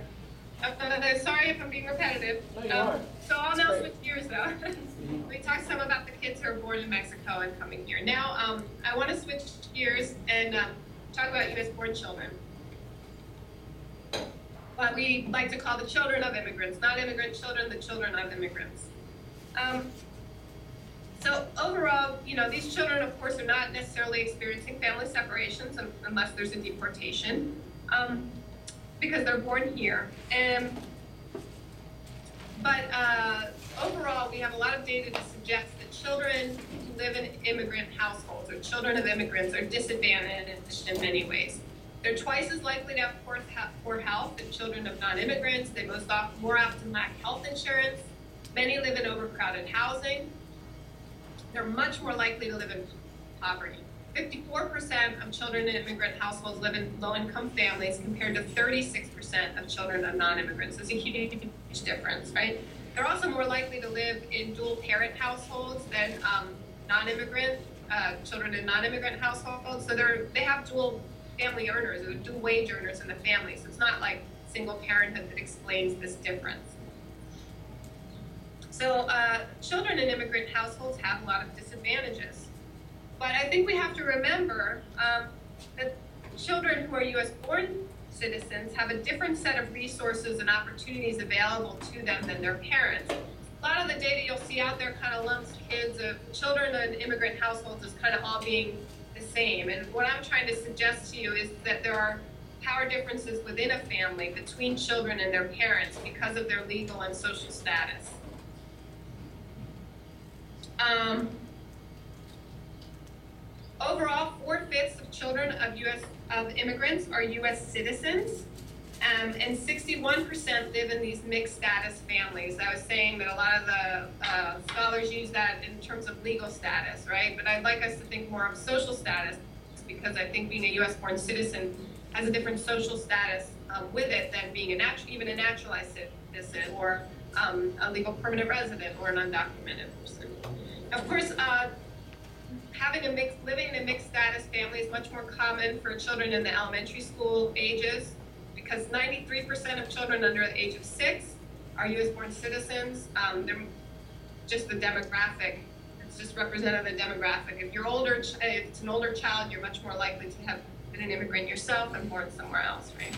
Sorry if I'm being repetitive. No, you are. So I'll now switch gears though. We talked some about the kids who are born in Mexico and coming here. Now I want to switch gears and talk about U.S. born children. What we like to call the children of immigrants, not immigrant children, the children of immigrants. So overall, you know, these children, of course, are not necessarily experiencing family separations unless there's a deportation, because they're born here. But overall, we have a lot of data to suggest that children who live in immigrant households or children of immigrants are disadvantaged in many ways. They're twice as likely to have poor health than children of non-immigrants. They more often lack health insurance. Many live in overcrowded housing. They're much more likely to live in poverty. 54% of children in immigrant households live in low-income families compared to 36% of children of non-immigrants. There's a huge difference, right? They're also more likely to live in dual-parent households than children in non-immigrant households. So they have dual family earners or dual wage earners in the family. So it's not like single parenthood that explains this difference. So children in immigrant households have a lot of disadvantages. But I think we have to remember that children who are US born citizens have a different set of resources and opportunities available to them than their parents. A lot of the data you'll see out there kind of lumps children in immigrant households as kind of all being the same. And what I'm trying to suggest to you is that there are power differences within a family between children and their parents because of their legal and social status. Overall, 4/5 of children of immigrants are U.S. citizens, and 61% live in these mixed status families. I was saying that a lot of the scholars use that in terms of legal status, right? But I'd like us to think more of social status, because I think being a U.S. born citizen has a different social status with it than being even a naturalized citizen or a legal permanent resident or an undocumented person. Of course, living in a mixed status family is much more common for children in the elementary school ages, because 93% of children under the age of 6 are U.S.-born citizens. They're just the demographic. It's just representative of the demographic. If it's an older child, you're much more likely to have been an immigrant yourself and born somewhere else, right?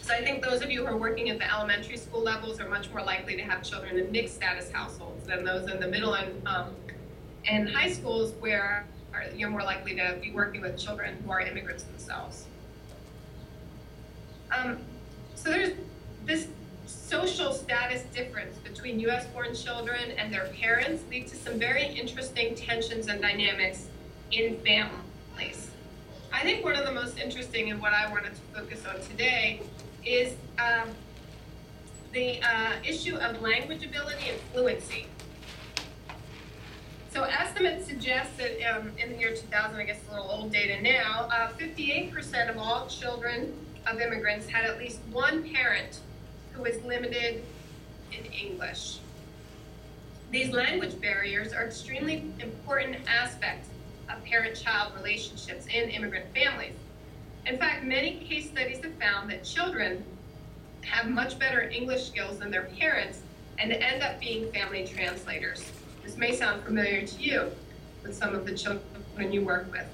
So I think those of you who are working at the elementary school levels are much more likely to have children in mixed status households than those in the middle and high schools, where you're more likely to be working with children who are immigrants themselves. So there's this social status difference between US-born children and their parents lead to some very interesting tensions and dynamics in families. I think one of the most interesting, and what I wanted to focus on today, is the issue of language ability and fluency. So estimates suggest that in the year 2000, I guess a little old data now, 58% of all children of immigrants had at least one parent who was limited in English. These language barriers are extremely important aspects of parent-child relationships in immigrant families. In fact, many case studies have found that children have much better English skills than their parents and end up being family translators. This may sound familiar to you with some of the children you work with.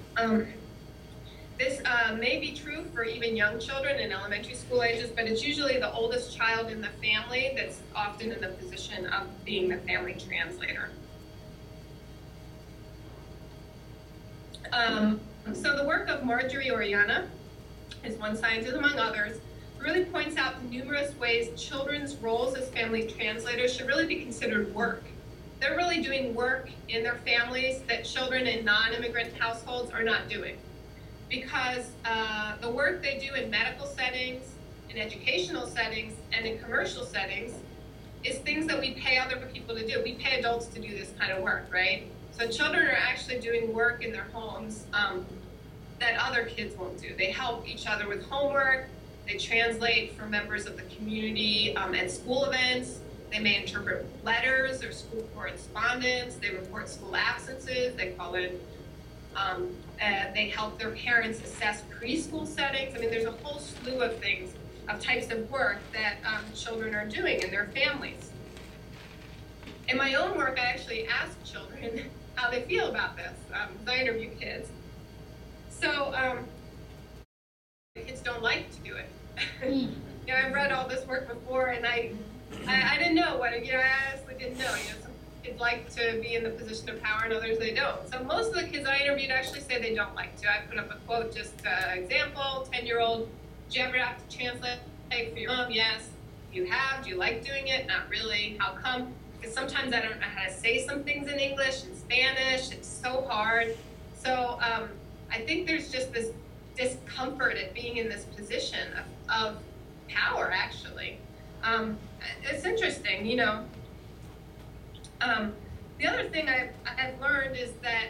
This may be true for even young children in elementary school ages, but it's usually the oldest child in the family that's often in the position of being the family translator. So the work of Marjorie Orianna, is one scientist among others, really points out the numerous ways children's roles as family translators should really be considered work. They're really doing work in their families that children in non-immigrant households are not doing, because the work they do in medical settings, in educational settings, and in commercial settings is things that we pay other people to do. We pay adults to do this kind of work, right? So children are actually doing work in their homes that other kids won't do. They help each other with homework, they translate for members of the community at school events, they may interpret letters or school correspondence, they report school absences, they call in, they help their parents assess preschool settings. I mean, there's a whole slew of things, of types of work that children are doing in their families. In my own work, I actually asked children how they feel about this, because I interview kids. So kids don't like to do it. You know, I've read all this work before, and I didn't know what, you know, I honestly didn't know. You know, some kids like to be in the position of power and others they don't. So most of the kids I interviewed actually say they don't like to. I put up a quote, just an example, 10-year-old, "Do you ever have to translate for your mom? Yes. You have? Do you like doing it? Not really. How come? Because sometimes I don't know how to say some things in English and Spanish. It's so hard." So I think there's just this discomfort at being in this position of power, actually. It's interesting, you know. The other thing I've learned is that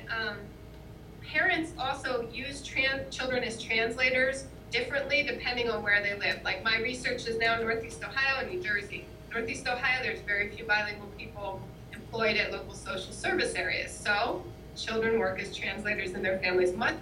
parents also use children as translators differently depending on where they live. Like my research is now in Northeast Ohio and New Jersey. Northeast Ohio, there's very few bilingual people employed at local social service areas. So children work as translators in their families much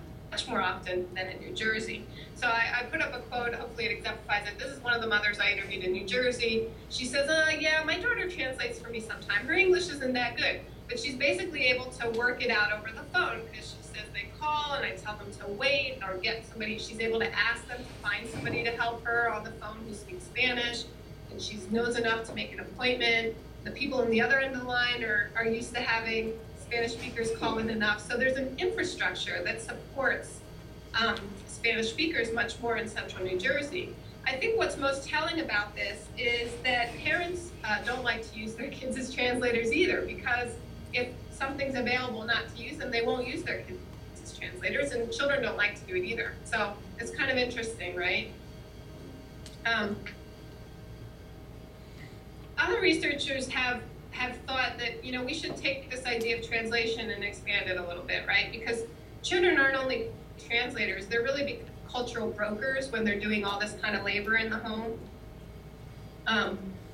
more often than in New Jersey. So I put up a quote, hopefully it exemplifies it. This is one of the mothers I interviewed in New Jersey. She says, yeah, my daughter translates for me sometimes. Her English isn't that good, but she's basically able to work it out over the phone because she says they call and I tell them to wait or get somebody. She's able to ask them to find somebody to help her on the phone who speaks Spanish, and she knows enough to make an appointment. The people on the other end of the line are used to having Spanish speakers call in enough. So there's an infrastructure that supports Spanish speakers much more in central New Jersey. I think what's most telling about this is that parents don't like to use their kids as translators either, because if something's available not to use them, they won't use their kids as translators, and children don't like to do it either. So it's kind of interesting, right? Other researchers have thought that, you know, we should take this idea of translation and expand it a little bit, right? Because children aren't only translators, they're really cultural brokers when they're doing all this kind of labor in the home.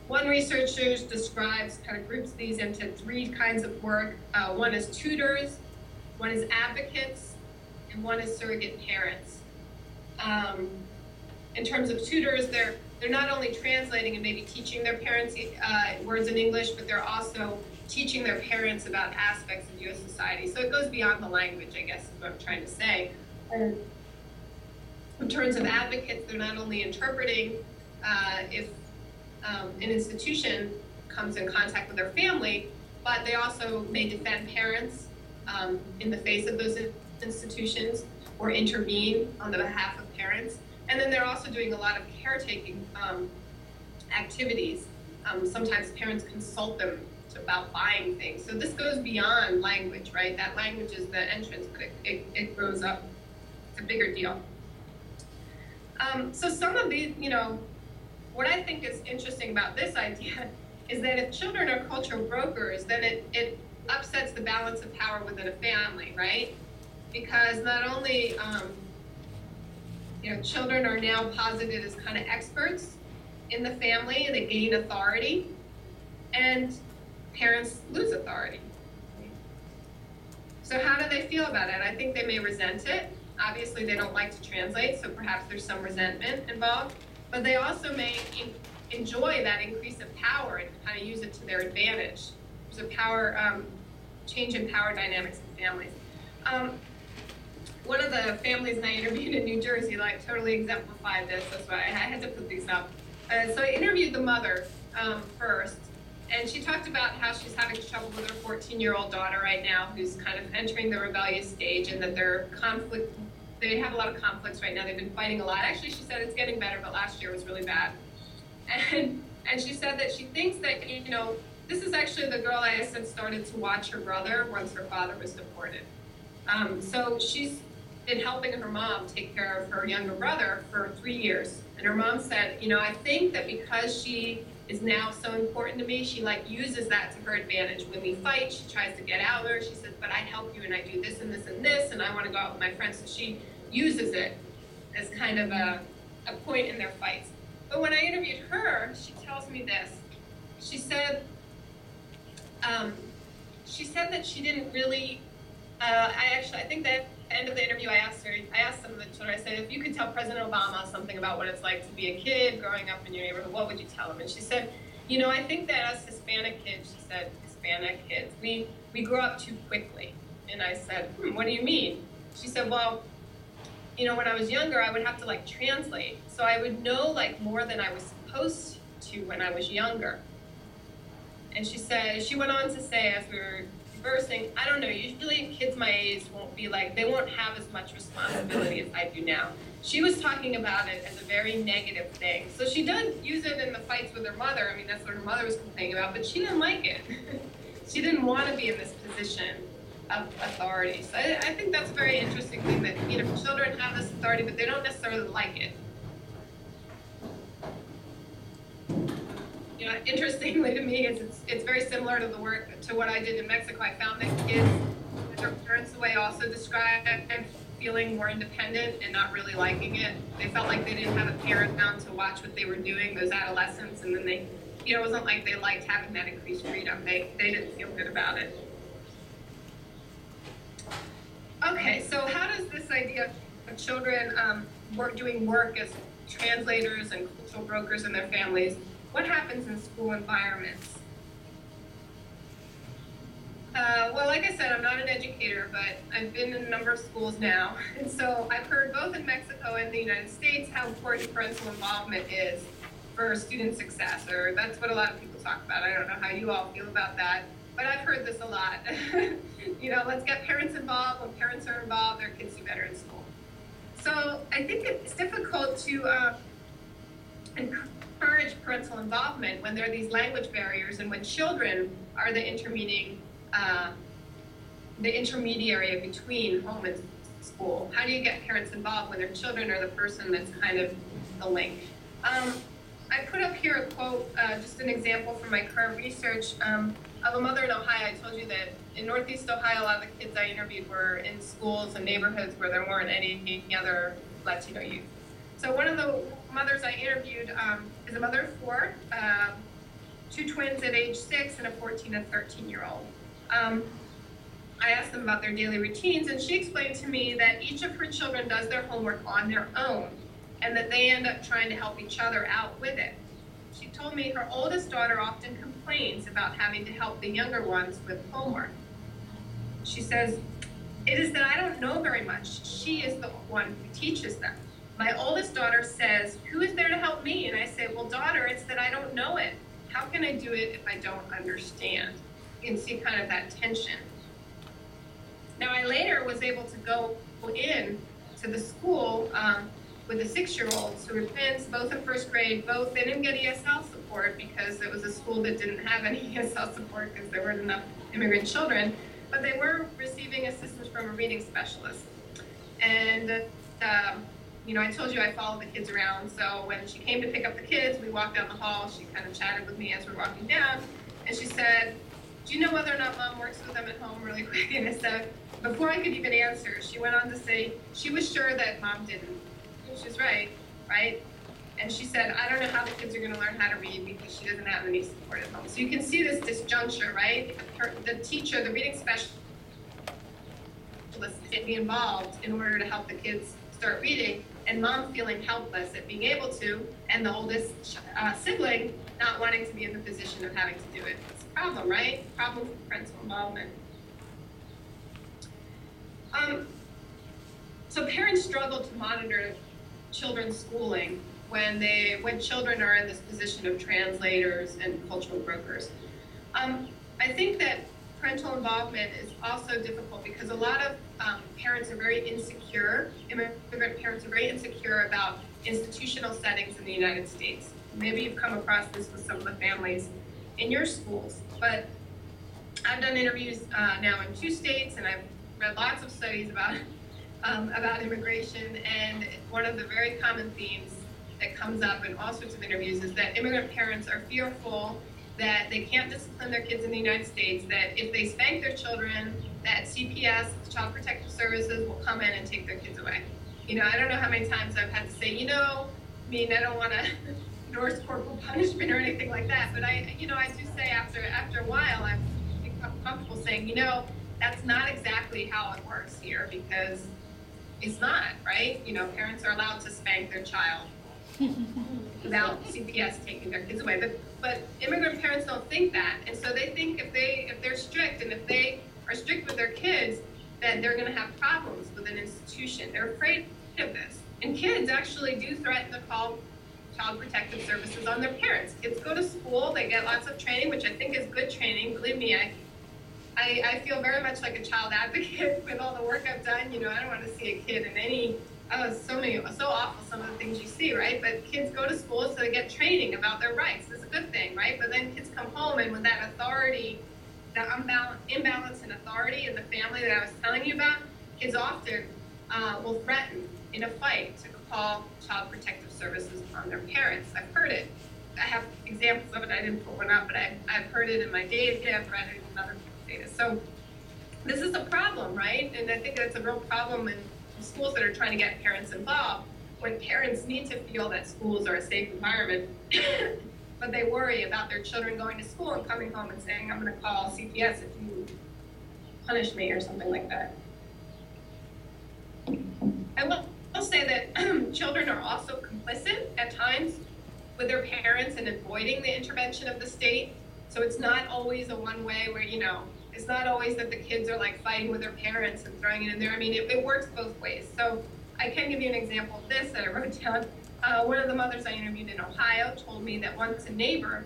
One researcher describes, kind of groups these into three kinds of work. One is tutors, one is advocates, and one is surrogate parents. In terms of tutors, they're not only translating and maybe teaching their parents words in English, but they're also teaching their parents about aspects of U.S. society. So it goes beyond the language, I guess, is what I'm trying to say. And in terms of advocates, they're not only interpreting if an institution comes in contact with their family, but they also may defend parents in the face of those institutions or intervene on the behalf of parents. And then they're also doing a lot of caretaking activities. Sometimes parents consult them about buying things. So this goes beyond language, right? That language is the entrance, but it grows up. It's a bigger deal. So some of these, you know, what I think is interesting about this idea is that if children are cultural brokers, then it upsets the balance of power within a family, right? Because not only you know, children are now posited as kind of experts in the family, and they gain authority, and parents lose authority. So how do they feel about it? I think they may resent it. Obviously, they don't like to translate, so perhaps there's some resentment involved, but they also may enjoy that increase of power and kind of use it to their advantage. There's a power change in power dynamics in families. One of the families I interviewed in New Jersey like totally exemplified this. That's why I had to put these up. So I interviewed the mother first, and she talked about how she's having trouble with her 14-year-old daughter right now, who's kind of entering the rebellious stage, and that they have a lot of conflicts right now. They've been fighting a lot. Actually, she said it's getting better, but last year was really bad. And she said that she thinks that, you know, this is actually the girl I said started to watch her brother once her father was deported. So she's been helping her mom take care of her younger brother for 3 years. And her mom said, you know, I think that because she is now so important to me, she like uses that to her advantage. When we fight, she tries to get out of her. She says, but I help you and I do this and this and this, and I want to go out with my friends. So she uses it as kind of a point in their fights. But when I interviewed her, she tells me this. She said that she didn't really, I think that at the end of the interview, I asked some of the children, I said, if you could tell President Obama something about what it's like to be a kid growing up in your neighborhood, what would you tell him? And she said, you know, I think that us Hispanic kids, she said, Hispanic kids, we grow up too quickly. And I said, what do you mean? She said, well, you know, when I was younger, I would have to like translate. So I would know like more than I was supposed to when I was younger. And she said, she went on to say, as we were conversing, I don't know, usually kids my age won't be like, they won't have as much responsibility as I do now. She was talking about it as a very negative thing. So she does use it in the fights with her mother. I mean, that's what her mother was complaining about, but she didn't like it. She didn't want to be in this position of authority. So I think that's a very interesting thing, that, you know, children have this authority, but they don't necessarily like it. You know, interestingly to me, it's very similar to the work, to what I did in Mexico. I found that kids, in their parents' way, also described feeling more independent and not really liking it. They felt like they didn't have a parent around to watch what they were doing, those adolescents, and then they, you know, it wasn't like they liked having that increased freedom. They didn't feel good about it. Okay, so how does this idea of children doing work as translators and cultural brokers in their families, what happens in school environments? Well, like I said, I'm not an educator, but I've been in a number of schools now. And so I've heard both in Mexico and the United States how important parental involvement is for student success, or that's what a lot of people talk about. I don't know how you all feel about that, but I've heard this a lot. You know, let's get parents involved. When parents are involved, their kids do better in school. So I think it's difficult to encourage parental involvement when there are these language barriers and when children are the intermediary between home and school. How do you get parents involved when their children are the person that's kind of the link? I put up here a quote, just an example from my current research of a mother in Ohio. I told you that in Northeast Ohio, a lot of the kids I interviewed were in schools and neighborhoods where there weren't any other Latino youth. So one of the mothers I interviewed is a mother of four, two twins at age 6 and a 14 and 13-year-old. I asked them about their daily routines, and she explained to me that each of her children does their homework on their own, and that they end up trying to help each other out with it. She told me her oldest daughter often complains about having to help the younger ones with homework. She says, "It is that I don't know very much. She is the one who teaches them. My oldest daughter says, 'Who is there to help me?' And I say, 'Well, daughter, it's that I don't know it. How can I do it if I don't understand?'" You can see kind of that tension. Now, I later was able to go in to the school with the 6-year-olds who were twins, both in first grade, both. They didn't get ESL support because it was a school that didn't have any ESL support because there weren't enough immigrant children, but they were receiving assistance from a reading specialist. And, you know, I told you I followed the kids around, so when she came to pick up the kids, we walked down the hall, she kind of chatted with me as we were walking down, and she said, "Do you know whether or not mom works with them at home?" really quick. And I said, before I could even answer, she went on to say she was sure that mom didn't. She was right? And she said, "I don't know how the kids are going to learn how to read because she doesn't have any support at home." So you can see this disjuncture, right? The teacher, the reading specialist, get me involved in order to help the kids start reading, and mom feeling helpless at being able to, and the oldest sibling not wanting to be in the position of having to do it. It's a problem, right? Problem with parental involvement. So parents struggle to monitor children's schooling when children are in this position of translators and cultural brokers. I think that parental involvement is also difficult because a lot of parents are very insecure. Immigrant parents are very insecure about institutional settings in the United States. Maybe you've come across this with some of the families in your schools, but I've done interviews now in 2 states, and I've read lots of studies about immigration, and one of the very common themes that comes up in all sorts of interviews is that immigrant parents are fearful that they can't discipline their kids in the United States, that if they spank their children, that CPS, Child Protective Services, will come in and take their kids away. You know, I don't know how many times I've had to say, you know, I mean, I don't want to endorse corporal punishment or anything like that, but I do say after a while, I become comfortable saying, you know, that's not exactly how it works here, because it's not, right? You know, parents are allowed to spank their child without CPS taking their kids away. But immigrant parents don't think that, and so they think if they're strict, and if they are strict with their kids, that they're going to have problems with an institution. They're afraid of this, and kids actually do threaten to call Child Protective Services on their parents. Kids go to school, they get lots of training, which I think is good training. Believe me, I feel very much like a child advocate with all the work I've done. You know, I don't want to see a kid in any, so awful some of the things you see, right? But kids go to school so they get training about their rights. It's a good thing, right? But then kids come home, and with that authority, that imbalance in authority in the family that I was telling you about, kids often will threaten in a fight to call Child Protective Services on their parents. I've heard it. I have examples of it. I didn't put one up, but I've heard it in my data. I've read it in other data. So this is a problem, right? And I think that's a real problem in schools that are trying to get parents involved, when parents need to feel that schools are a safe environment, but they worry about their children going to school and coming home and saying, I'm going to call CPS if you punish me or something like that. I will say that children are also complicit at times with their parents in avoiding the intervention of the state. So it's not always a one way where, you know, it's not always that the kids are like fighting with their parents and throwing it in there. I mean, it works both ways. So I can give you an example of this that I wrote down. One of the mothers I interviewed in Ohio told me that once a neighbor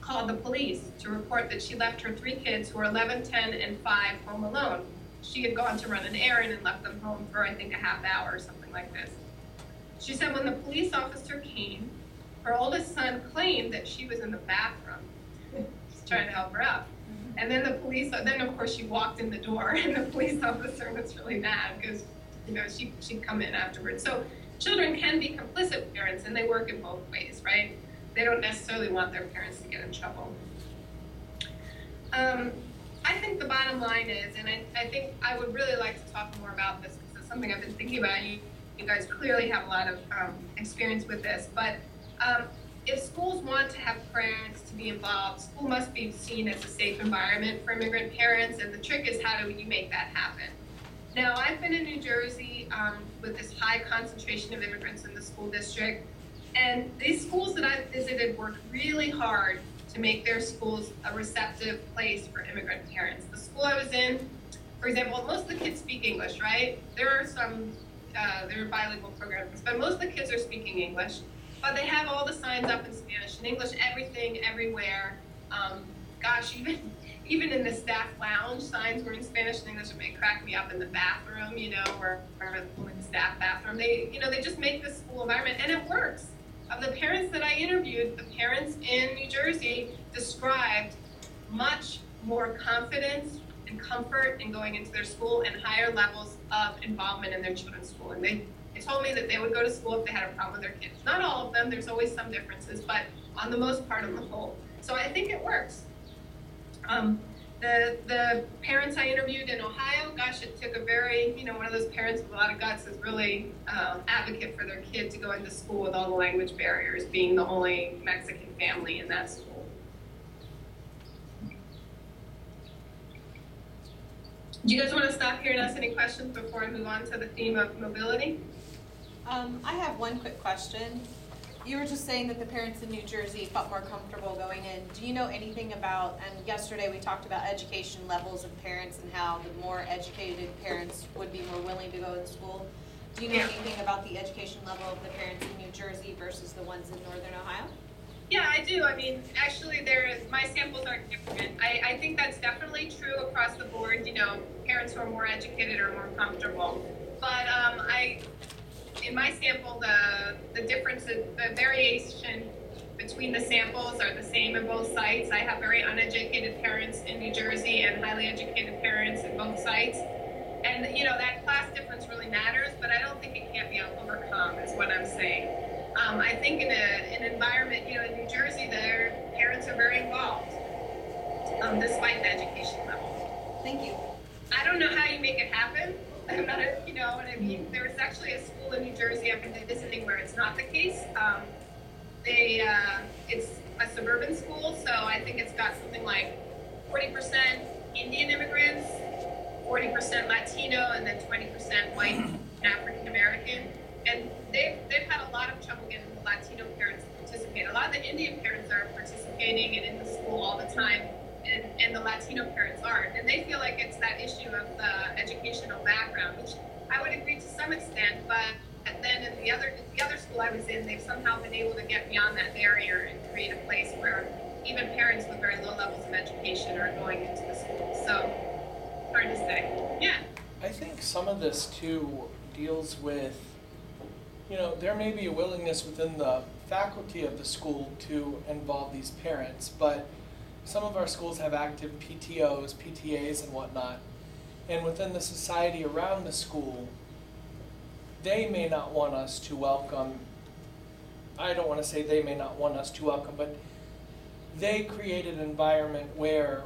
called the police to report that she left her three kids, who were 11, 10, and 5, home alone. She had gone to run an errand and left them home for, I think, a half hour or something like this. She said when the police officer came, her oldest son claimed that she was in the bathroom. He's trying to help her up. And then of course, she walked in the door, and the police officer was really mad because, you know, she'd come in afterwards. So children can be complicit with parents, and they work in both ways, right? They don't necessarily want their parents to get in trouble. I think the bottom line is, and I think I would really like to talk more about this because it's something I've been thinking about. You guys clearly have a lot of experience with this, but if schools want to have parents to be involved, school must be seen as a safe environment for immigrant parents, and the trick is, how do you make that happen? Now, I've been in New Jersey with this high concentration of immigrants in the school district, and these schools that I've visited work really hard to make their schools a receptive place for immigrant parents. The school I was in, for example, most of the kids speak English, right? There are bilingual programs, but most of the kids are speaking English, but they have all the signs up in Spanish and English, everything, everywhere. Even in the staff lounge, signs were in Spanish and English. It may crack me up in the bathroom, you know, or in staff bathroom. They just make this school environment, and it works. Of the parents that I interviewed, the parents in New Jersey described much more confidence and comfort in going into their school and higher levels of involvement in their children's schooling. They told me that they would go to school if they had a problem with their kids. Not all of them, there's always some differences, but on the most part, on the whole. So I think it works. The parents I interviewed in Ohio, it took a very, one of those parents with a lot of guts is really advocate for their kid to go into school with all the language barriers, being the only Mexican family in that school. Do you guys want to stop here and ask any questions before I move on to the theme of mobility? I have one quick question. You were just saying that the parents in New Jersey felt more comfortable going in. Do you know anything about, and yesterday we talked about education levels of parents and how the more educated parents would be more willing to go to school. Do you know anything about the education level of the parents in New Jersey versus the ones in Northern Ohio? Yeah, I do. I mean, actually, my samples aren't different. I think that's definitely true across the board. Parents who are more educated are more comfortable. But in my sample, the differences, the variation between the samples are the same in both sites. I have very uneducated parents in New Jersey and highly educated parents in both sites. And, that class difference really matters, but I don't think it can't be overcome is what I'm saying. I think in an environment, in New Jersey, their parents are very involved, despite the education level. Thank you. I don't know how you make it happen. I'm not, what I mean? There's actually a school in New Jersey I've been visiting where it's not the case. It's a suburban school, so I think it's got something like 40% Indian immigrants, 40% Latino, and then 20% white and African American. And they've had a lot of trouble getting the Latino parents to participate. A lot of the Indian parents are participating and in the school all the time. And the Latino parents aren't, and they feel like it's that issue of the educational background, which I would agree to some extent, but And then in the other school I was in, they've somehow been able to get beyond that barrier and create a place where even parents with very low levels of education are going into the school. So it's hard to say. Yeah. I think some of this too deals with, you know, there may be a willingness within the faculty of the school to involve these parents, but some of our schools have active PTOs, PTAs, and whatnot. And within the society around the school, they may not want us to welcome, I don't want to say they may not want us to welcome, but they create an environment where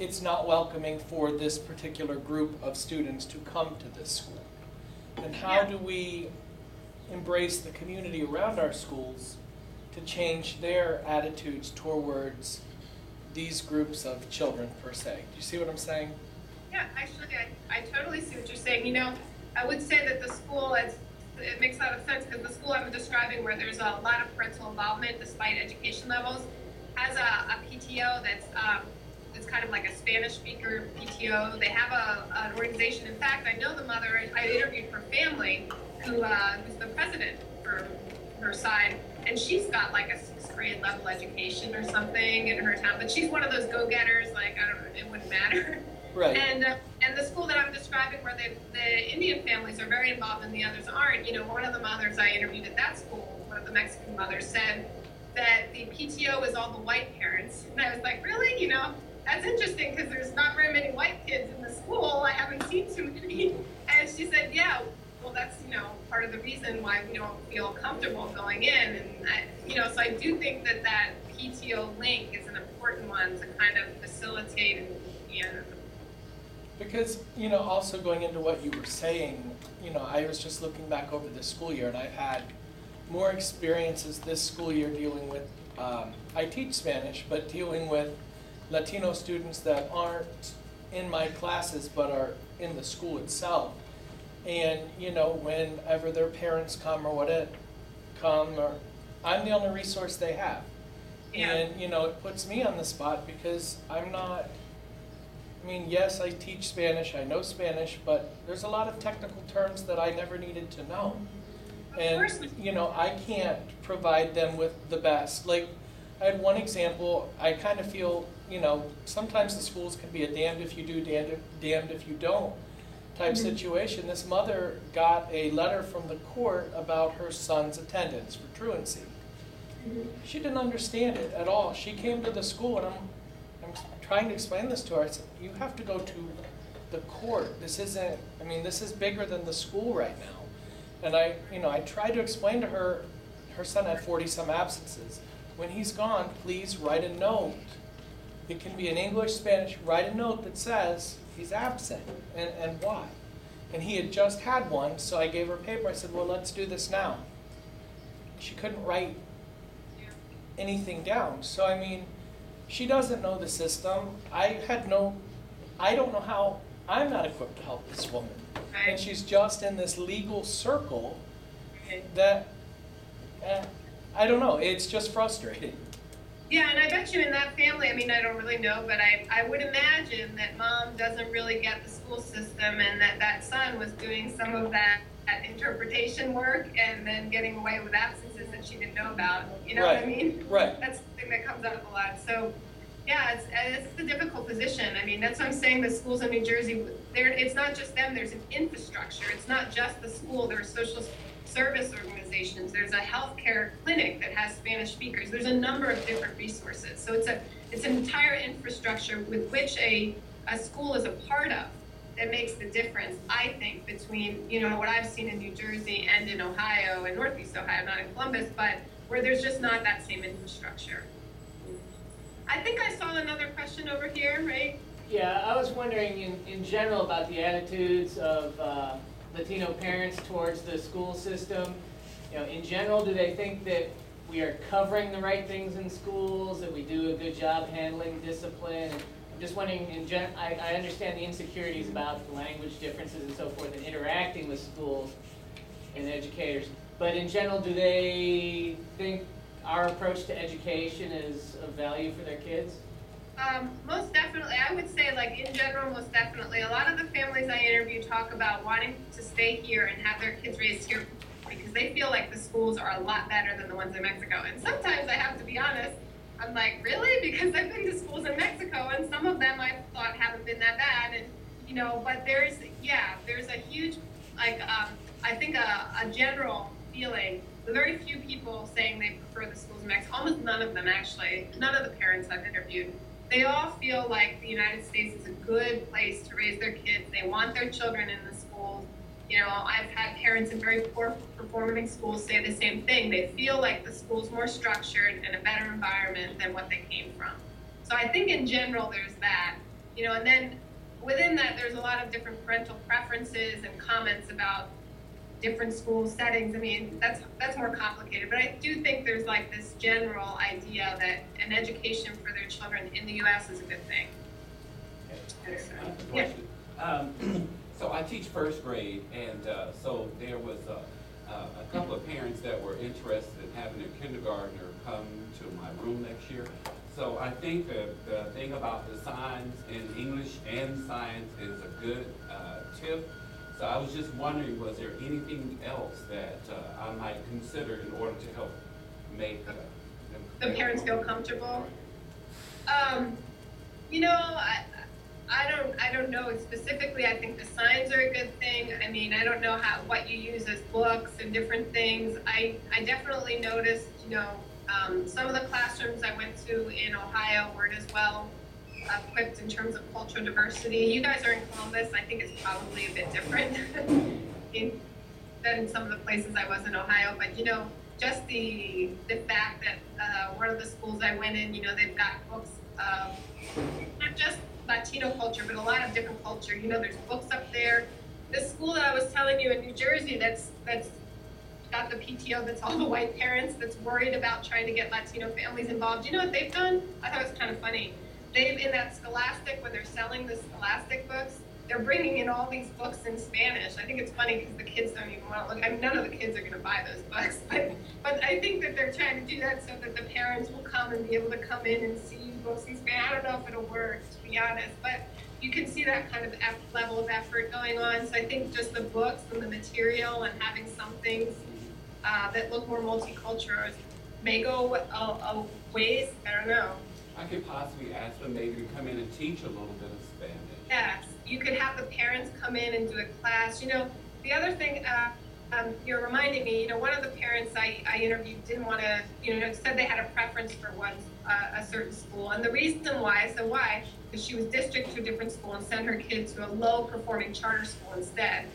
it's not welcoming for this particular group of students to come to this school. And how do we embrace the community around our schools to change their attitudes towards these groups of children, per se? Do you see what I'm saying? Yeah, actually, I totally see what you're saying. You know, I would say that the school, it makes a lot of sense, because the school I'm describing, where there's a lot of parental involvement despite education levels, has a PTO that's kind of like a Spanish speaker PTO. They have an organization. In fact, I know the mother, I interviewed her family, who's the president for her side, and she's got like a 6th grade level education or something in her town, but she's one of those go-getters, like, I don't know, it wouldn't matter. Right. And the school that I'm describing, where the Indian families are very involved and the others aren't, you know, one of the mothers I interviewed at that school, one of the Mexican mothers, said that the PTO is all the white parents. And I was like, really? You know, that's interesting, because there's not very many white kids in the school. I haven't seen too many. And she said, yeah, well, that's, you know, part of the reason why we don't feel comfortable going in. And, you know, so I do think that PTO link is an important one to kind of facilitate and, because, you know, also going into what you were saying, you know, I was just looking back over this school year, and I've had more experiences this school year dealing with, I teach Spanish, but dealing with Latino students that aren't in my classes but are in the school itself. And, you know, whenever their parents come or I'm the only resource they have. Yeah. And, you know, it puts me on the spot, because I'm not, I mean, yes, I teach Spanish, I know Spanish, but there's a lot of technical terms that I never needed to know. And, you know, I can't provide them with the best. Like, I had one example, I kind of feel, you know, sometimes the schools can be a damned if you do, damned if you don't type situation. This mother got a letter from the court about her son's attendance for truancy. She didn't understand it at all. She came to the school, and I'm trying to explain this to her. I said, you have to go to the court. This isn't, I mean, this is bigger than the school right now. And I tried to explain to her, her son had 40 some absences. When he's gone, please write a note. It can be in English, Spanish, write a note that says he's absent and why. And he had just had one, so I gave her paper. I said, well, let's do this now. She couldn't write anything down. So, I mean, she doesn't know the system. I don't know how, I'm not equipped to help this woman. And she's just in this legal circle that, I don't know, it's just frustrating. Yeah, and I bet you in that family, I mean, I don't really know, but I would imagine that mom doesn't really get the school system, and that son was doing some of that interpretation work and then getting away with absences that she didn't know about. You know what I mean? Right. That's something that comes up a lot. So, yeah, it's a difficult position. I mean, that's what I'm saying, the schools in New Jersey, it's not just them. There's an infrastructure. It's not just the school. There's social service organizations, there's a healthcare clinic that has Spanish speakers, there's a number of different resources. So it's an entire infrastructure with which a school is a part of that makes the difference, I think, between, you know, what I've seen in New Jersey and in Ohio and Northeast Ohio, not in Columbus, but where there's just not that same infrastructure. I think I saw another question over here, right? Yeah, I was wondering in general about the attitudes of Latino parents towards the school system. You know, in general, do they think that we are covering the right things in schools, that we do a good job handling discipline? I'm just wondering, I understand the insecurities about the language differences and so forth and interacting with schools and educators, but in general, do they think our approach to education is of value for their kids? Most definitely. I would say, like, in general, most definitely. A lot of the families I interview talk about wanting to stay here and have their kids raised here they feel like the schools are a lot better than the ones in Mexico. And sometimes, I have to be honest, I'm like, really? Because I've been to schools in Mexico, and some of them I thought haven't been that bad. And, you know, but there's a huge, like, I think a general feeling, very few people saying they prefer the schools in Mexico, almost none of them actually, none of the parents I've interviewed. They all feel like the United States is a good place to raise their kids. They want their children in the schools. You know, I've had parents in very poor performing schools say the same thing. They feel like the school's more structured and a better environment than what they came from. So I think in general, there's that, you know, and then within that, there's a lot of different parental preferences and comments about different school settings. I mean, that's more complicated, but I do think there's like this general idea that an education for their children in the U.S. is a good thing. Okay. So, yeah. So I teach first grade, and so there was a couple of parents that were interested in having a kindergartner come to my room next year. So I think the thing about the signs in English and science is a good tip. So I was just wondering, was there anything else that I might consider in order to help make the parents feel comfortable? You know, I don't know specifically. I think the signs are a good thing. I mean, I don't know what you use as books and different things. I definitely noticed, you know, some of the classrooms I went to in Ohio weren't as well equipped in terms of cultural diversity. You guys are in Columbus. I think it's probably a bit different than some of the places I was in Ohio. But, you know, just the fact that one of the schools I went in, you know, they've got books of not just Latino culture, but a lot of different culture. You know, there's books up there. This school that I was telling you in New Jersey that's got the PTO that's all the white parents that's worried about trying to get Latino families involved. You know what they've done? I thought it was kind of funny. They've, in that Scholastic, when they're selling the Scholastic books, they're bringing in all these books in Spanish. I think it's funny because the kids don't even want to look. I mean, none of the kids are going to buy those books, but I think that they're trying to do that so that the parents will come and be able to come in and see books in Spanish. I don't know if it'll work, to be honest, but you can see that kind of level of effort going on. So I think just the books and the material and having some things that look more multicultural may go a ways. I don't know. I could possibly ask them maybe to come in and teach a little bit of Spanish. Yes, you could have the parents come in and do a class. You know, the other thing, you're reminding me, you know, one of the parents I interviewed didn't want to, you know, said they had a preference for a certain school. And the reason why, so why, because she was district to a different school and sent her kid to a low-performing charter school instead.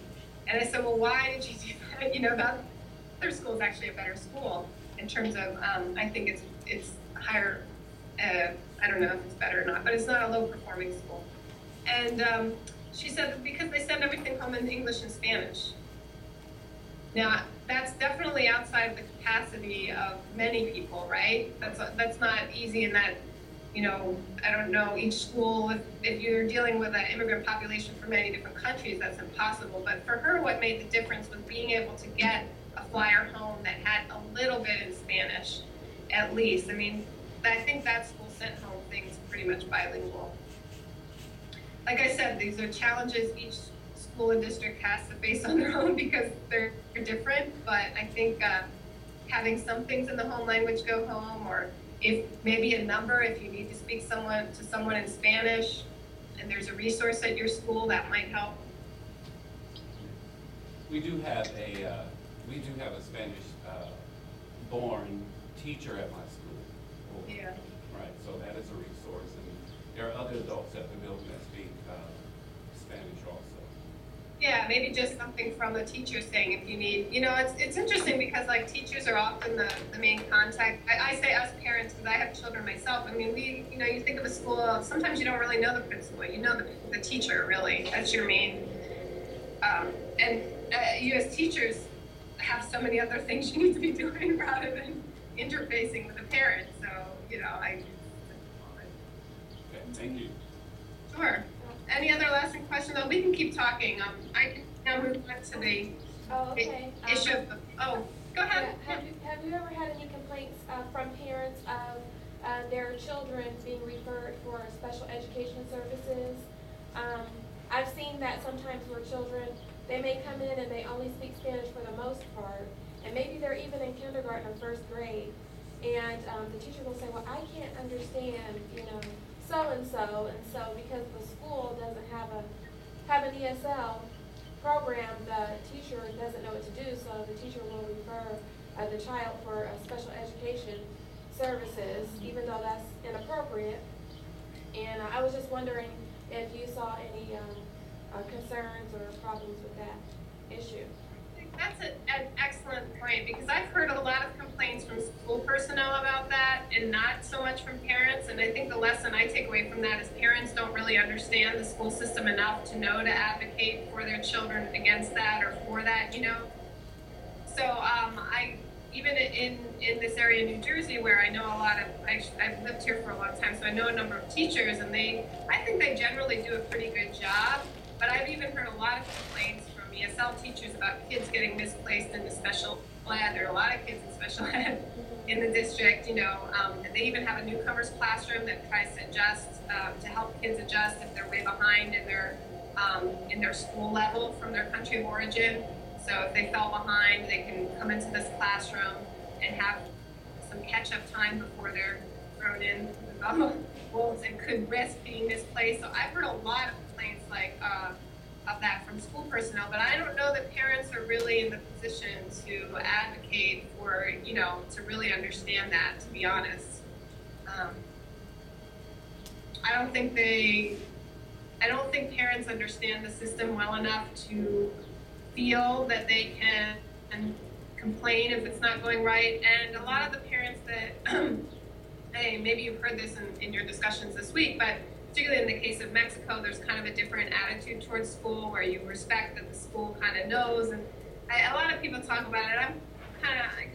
And I said, well, why did you do that? You know, that other school is actually a better school in terms of, I think it's higher. I don't know if it's better or not, but it's not a low-performing school. And she said, because they send everything home in English and Spanish. Now, that's definitely outside of the capacity of many people, right? That's not easy in that, you know, I don't know, each school, if you're dealing with an immigrant population from many different countries, that's impossible. But for her, what made the difference was being able to get a flyer home that had a little bit in Spanish, at least. I mean, I think that school sent home things pretty much bilingual. Like I said, these are challenges each school and district has to face on their own because they're different, but I think having some things in the home language go home, or if maybe a number, if you need to speak to someone in Spanish and there's a resource at your school, that might help. We do have a Spanish born teacher at my school. Yeah. Right, so that is a resource, and there are other adults at the building that speak Spanish also. Yeah, maybe just something from the teacher saying if you need, you know, it's interesting because like teachers are often the main contact. I say us parents because I have children myself. I mean, we, you know, you think of a school, sometimes you don't really know the principal, you know the teacher really, that's your main, and you as teachers have so many other things you need to be doing rather than interfacing with the parents, so you know, Okay, thank you. Sure. Any other lasting questions? Well, we can keep talking. I can now move on to the issue of. Go ahead. Have you ever had any complaints from parents of their children being referred for special education services? I've seen that sometimes where children, they may come in and they only speak Spanish for the most part. and maybe they're even in kindergarten or first grade, and the teacher will say, well, I can't understand, you know, so and so, because the school doesn't have an ESL program, the teacher doesn't know what to do, so the teacher will refer the child for special education services, even though that's inappropriate. And I was just wondering if you saw any concerns or problems with that issue. That's an excellent point, because I've heard a lot of complaints from school personnel about that and not so much from parents. And I think the lesson I take away from that is parents don't really understand the school system enough to know to advocate for their children against that or for that, you know. So I, even in this area in New Jersey, where I know a lot of, I've lived here for a long time, so I know a number of teachers, and I think they generally do a pretty good job, but I've even heard a lot of complaints from ESL teachers about kids getting misplaced into special ed. There are a lot of kids in special ed in the district, you know, and they even have a newcomers classroom that tries to adjust, to help kids adjust if they're way behind in their school level from their country of origin. So if they fell behind, they can come into this classroom and have some catch-up time before they're thrown in with other wolves and could risk being misplaced. So I've heard a lot of complaints like of that from school personnel, but I don't know that parents are really in the position to advocate for, you know, to really understand that, to be honest. I don't think parents understand the system well enough to feel that they can complain if it's not going right. And a lot of the parents that, hey, maybe you've heard this in your discussions this week, but particularly in the case of Mexico, there's kind of a different attitude towards school where you respect that the school kind of knows. And a lot of people talk about it. I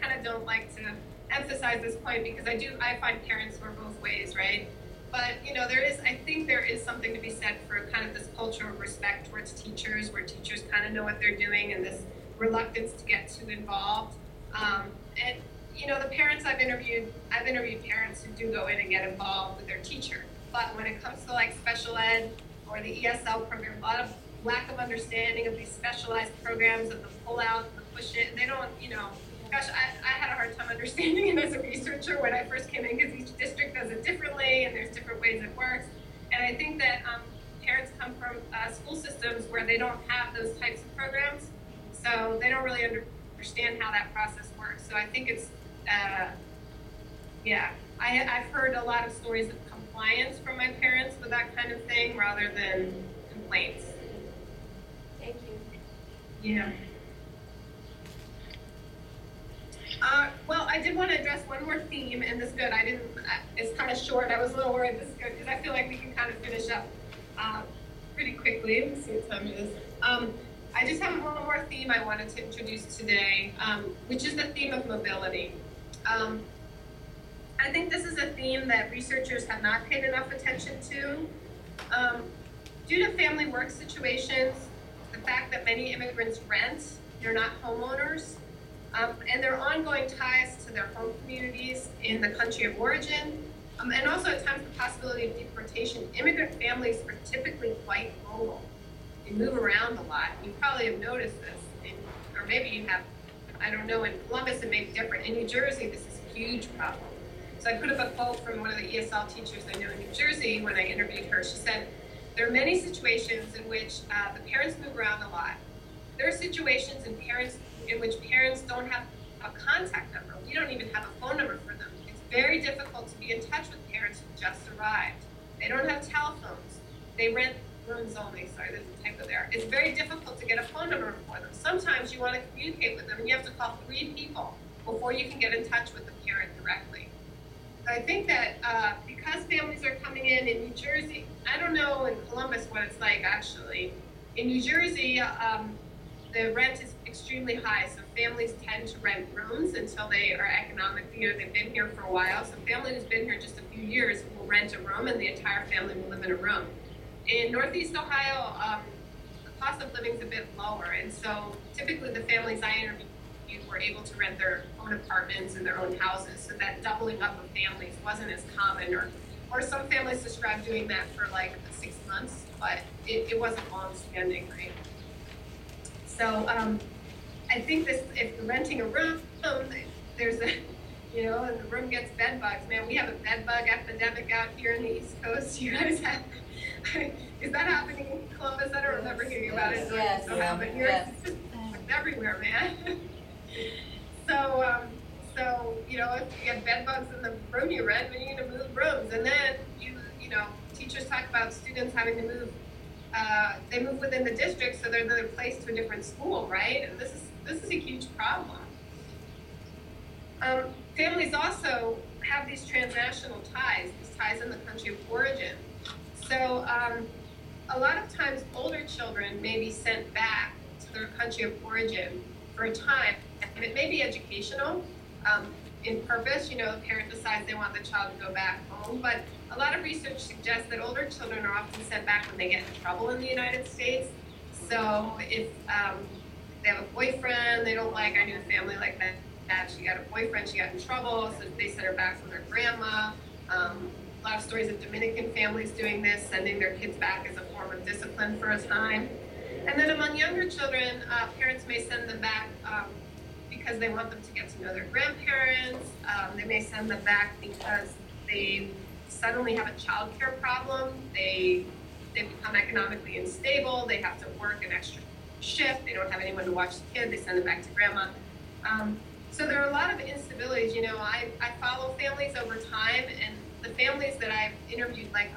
kind of don't like to emphasize this point because I find parents who are both ways, right? But, you know, I think there is something to be said for kind of this culture of respect towards teachers, where teachers kind of know what they're doing and this reluctance to get too involved. And, you know, the parents I've interviewed parents who do go in and get involved with their teacher. But when it comes to like special ed or the ESL program, a lot of lack of understanding of these specialized programs and the pull out, the push in, they don't, you know, gosh, I had a hard time understanding it as a researcher when I first came in, because each district does it differently and there's different ways it works. And I think that parents come from school systems where they don't have those types of programs, so they don't really understand how that process works. So I think it's, I've heard a lot of stories of compliance from my parents with that kind of thing rather than complaints. Thank you. Yeah. Well, I did want to address one more theme, and this is good. It's kind of short. I was a little worried this is good because I feel like we can kind of finish up pretty quickly. Let's see what time it is. I just have one more theme I wanted to introduce today, which is the theme of mobility. I think this is a theme that researchers have not paid enough attention to. Due to family work situations, the fact that many immigrants rent, they're not homeowners, and their ongoing ties to their home communities in the country of origin, and also at times the possibility of deportation. Immigrant families are typically quite mobile. They move around a lot. You probably have noticed this, or maybe you have, I don't know, in Columbus it may be different. In New Jersey, this is a huge problem. So I put up a quote from one of the ESL teachers I know in New Jersey when I interviewed her. She said, there are many situations in which the parents move around a lot. There are situations in which parents don't have a contact number. We don't even have a phone number for them. It's very difficult to be in touch with parents who just arrived. They don't have telephones. They rent rooms only. Sorry, there's a typo there. It's very difficult to get a phone number for them. Sometimes you want to communicate with them, and you have to call 3 people before you can get in touch with the parent directly. I think that because families are coming in New Jersey, I don't know in Columbus what it's like actually. In New Jersey, the rent is extremely high, so families tend to rent rooms until they are economic. You know, they've been here for a while, so family who's been here just a few years will rent a room, and the entire family will live in a room. In Northeast Ohio, the cost of living is a bit lower, and so typically the families I interviewed were able to rent their own apartments and their own houses, so that doubling up of families wasn't as common, or some families described doing that for like 6 months, but it wasn't long-standing, right? So I think this, if renting a room, there's a, you know, and the room gets bed bugs. Man, we have a bed bug epidemic out here in the East Coast. You guys have, is that happening in Columbus? I don't remember hearing about it. Yes, so yeah, but yes. It's everywhere, man. So, you know, if you have bed bugs in the room you rent, then you need to move rooms. And then, you know, teachers talk about students having to move. They move within the district, so they're placed to a different school, right? And this is a huge problem. Families also have these transnational ties, these ties in the country of origin. So a lot of times older children may be sent back to their country of origin for a time, and it may be educational in purpose. You know, a parent decides they want the child to go back home, but a lot of research suggests that older children are often sent back when they get in trouble in the United States. So if they have a boyfriend, they don't like, I knew a family like that. She got a boyfriend, she got in trouble, so they sent her back with her grandma. A lot of stories of Dominican families doing this, sending their kids back as a form of discipline for a time. And then among younger children, parents may send them back because they want them to get to know their grandparents. They may send them back because they suddenly have a child care problem. They become economically unstable. They have to work an extra shift. They don't have anyone to watch the kid. They send them back to grandma. So there are a lot of instabilities. You know, I follow families over time, and the families that I've interviewed, like,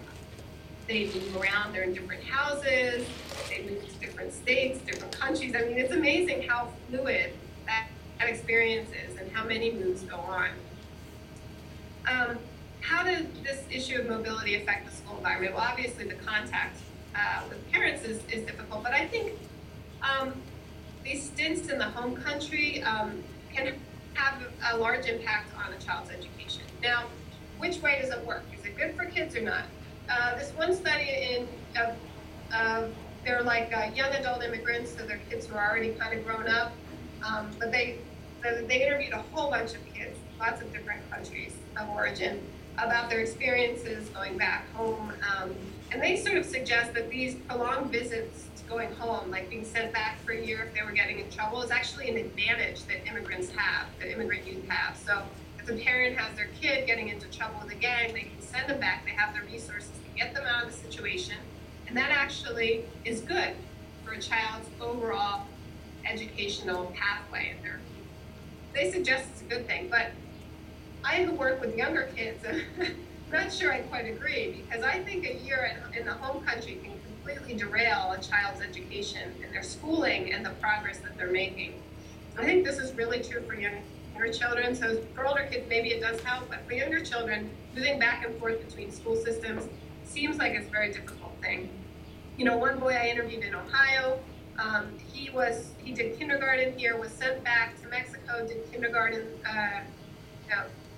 they move around. They're in different houses. They move to different states, different countries. I mean, it's amazing how fluid that experience is and how many moves go on. How did this issue of mobility affect the school environment? Well, obviously the contact with parents is difficult, but I think these stints in the home country can have a large impact on a child's education. Now, which way does it work? Is it good for kids or not? This one study they're like young adult immigrants, so they're kids who are already kind of grown up, but they interviewed a whole bunch of kids, lots of different countries of origin, about their experiences going back home. And they sort of suggest that these prolonged visits to going home, like being sent back for a year if they were getting in trouble, is actually an advantage that immigrants have, that immigrant youth have. So if a parent has their kid getting into trouble with a gang, they can send them back. They have the resources to get them out of the situation. And that actually is good for a child's overall educational pathway. And they suggest it's a good thing, but I who work with younger kids, I'm not sure I quite agree, because I think a year in the home country can completely derail a child's education and their schooling and the progress that they're making. I think this is really true for younger children. So for older kids, maybe it does help, but for younger children, moving back and forth between school systems seems like it's a very difficult thing. You know, one boy I interviewed in Ohio, he did kindergarten here, was sent back to Mexico, did kindergarten,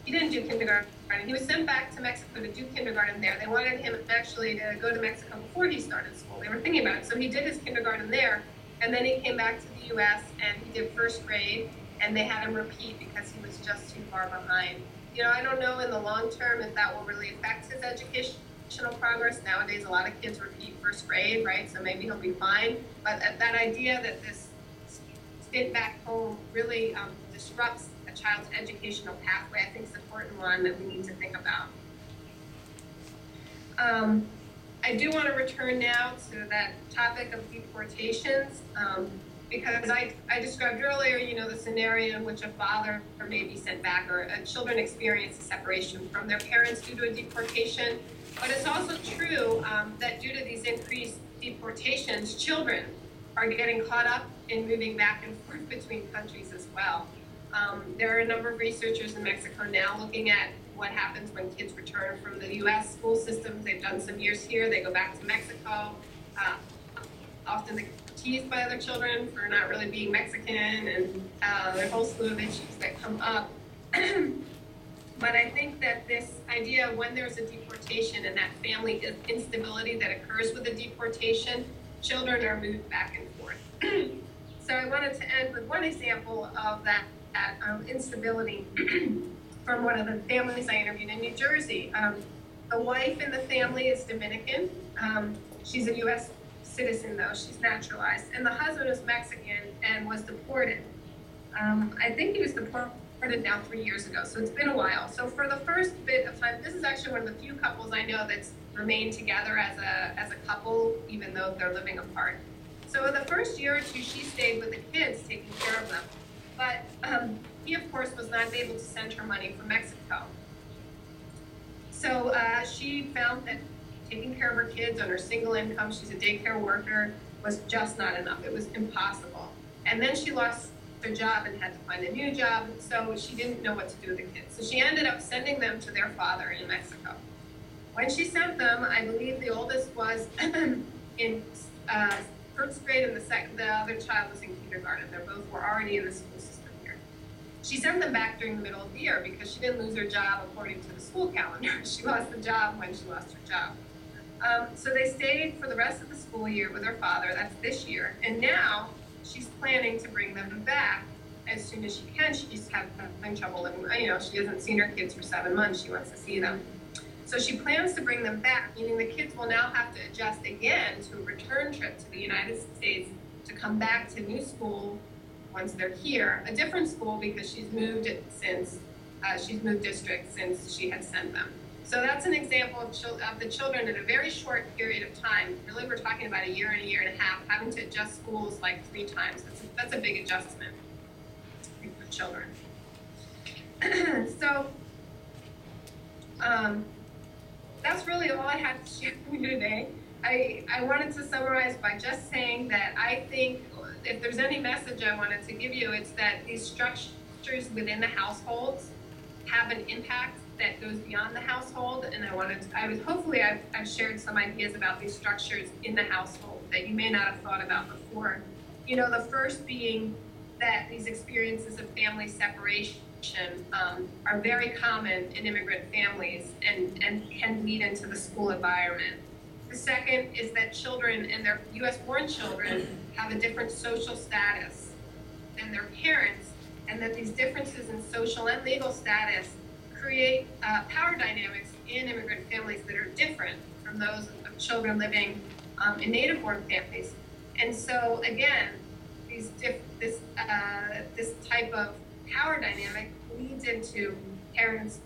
he didn't do kindergarten. He was sent back to Mexico to do kindergarten there. They wanted him actually to go to Mexico before he started school. They were thinking about it. So he did his kindergarten there, and then he came back to the U.S. and he did first grade, and they had him repeat because he was just too far behind. You know, I don't know in the long term if that will really affect his educational progress. Nowadays, a lot of kids repeat first grade, right? So maybe he'll be fine. But that idea that this stint back home really disrupts a child's educational pathway, I think, is an important one that we need to think about. I do want to return now to that topic of deportations, because I described earlier, you know, the scenario in which a father may be sent back, or children experience a separation from their parents due to a deportation. But it's also true that due to these increased deportations, children are getting caught up in moving back and forth between countries as well. There are a number of researchers in Mexico now looking at what happens when kids return from the U.S. school systems. They've done some years here. They go back to Mexico. Often they're teased by other children for not really being Mexican, and there are a whole slew of issues that come up. But I think that this idea of when there's a deportation and that family instability that occurs with a deportation, children are moved back and forth. So I wanted to end with one example of that instability from one of the families I interviewed in New Jersey. The wife in the family is Dominican. She's a U.S. citizen, though. She's naturalized. And the husband is Mexican and was deported. I think it was deported now 3 years ago, so it's been a while. So for the first bit of time, this is actually one of the few couples I know that's remained together as a couple, even though they're living apart. So the first year or two, she stayed with the kids, taking care of them. But he, of course, was not able to send her money from Mexico. So she found that taking care of her kids on her single income, she's a daycare worker, was just not enough. It was impossible. And then she lost her job and had to find a new job, so she didn't know what to do with the kids. So she ended up sending them to their father in Mexico. When she sent them, I believe the oldest was in first grade and the other child was in kindergarten. They both were already in the school system here. She sent them back during the middle of the year because she didn't lose her job according to the school calendar. She lost the job when she lost her job. So they stayed for the rest of the school year with her father, that's this year, and now she's planning to bring them back as soon as she can. She's having trouble living, she hasn't seen her kids for 7 months, she wants to see them. So she plans to bring them back, meaning the kids will now have to adjust again to a return trip to the United States to come back to new school once they're here, a different school because she's moved districts since she had sent them. So that's an example of the children in a very short period of time. Really, we're talking about a year and a year and a half, having to adjust schools like 3 times. That's a big adjustment for children. So that's really all I had to share with you today. I wanted to summarize by just saying that I think if there's any message I wanted to give you, it's that these structures within the households have an impact that goes beyond the household, and I've shared some ideas about these structures in the household that you may not have thought about before. The first being that these experiences of family separation are very common in immigrant families and can lead into the school environment. The second is that children and their U.S.-born children have a different social status than their parents, and that these differences in social and legal status create power dynamics in immigrant families that are different from those of children living in native-born families. And so, again, this type of power dynamic leads into parents'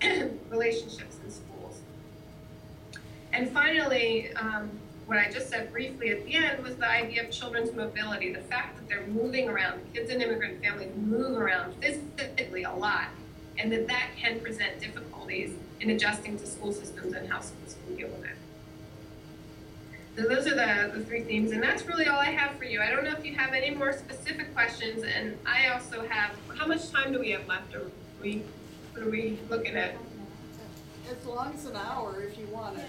relationships in schools. And finally, what I just said briefly at the end was the idea of children's mobility, the fact that they're moving around. Kids in immigrant families move around physically a lot, and that can present difficulties in adjusting to school systems and how schools can deal with it. So those are the 3 themes, and that's really all I have for you. I don't know if you have any more specific questions, and I also have, how much time do we have left? What are we looking at? As long as an hour, if you want it.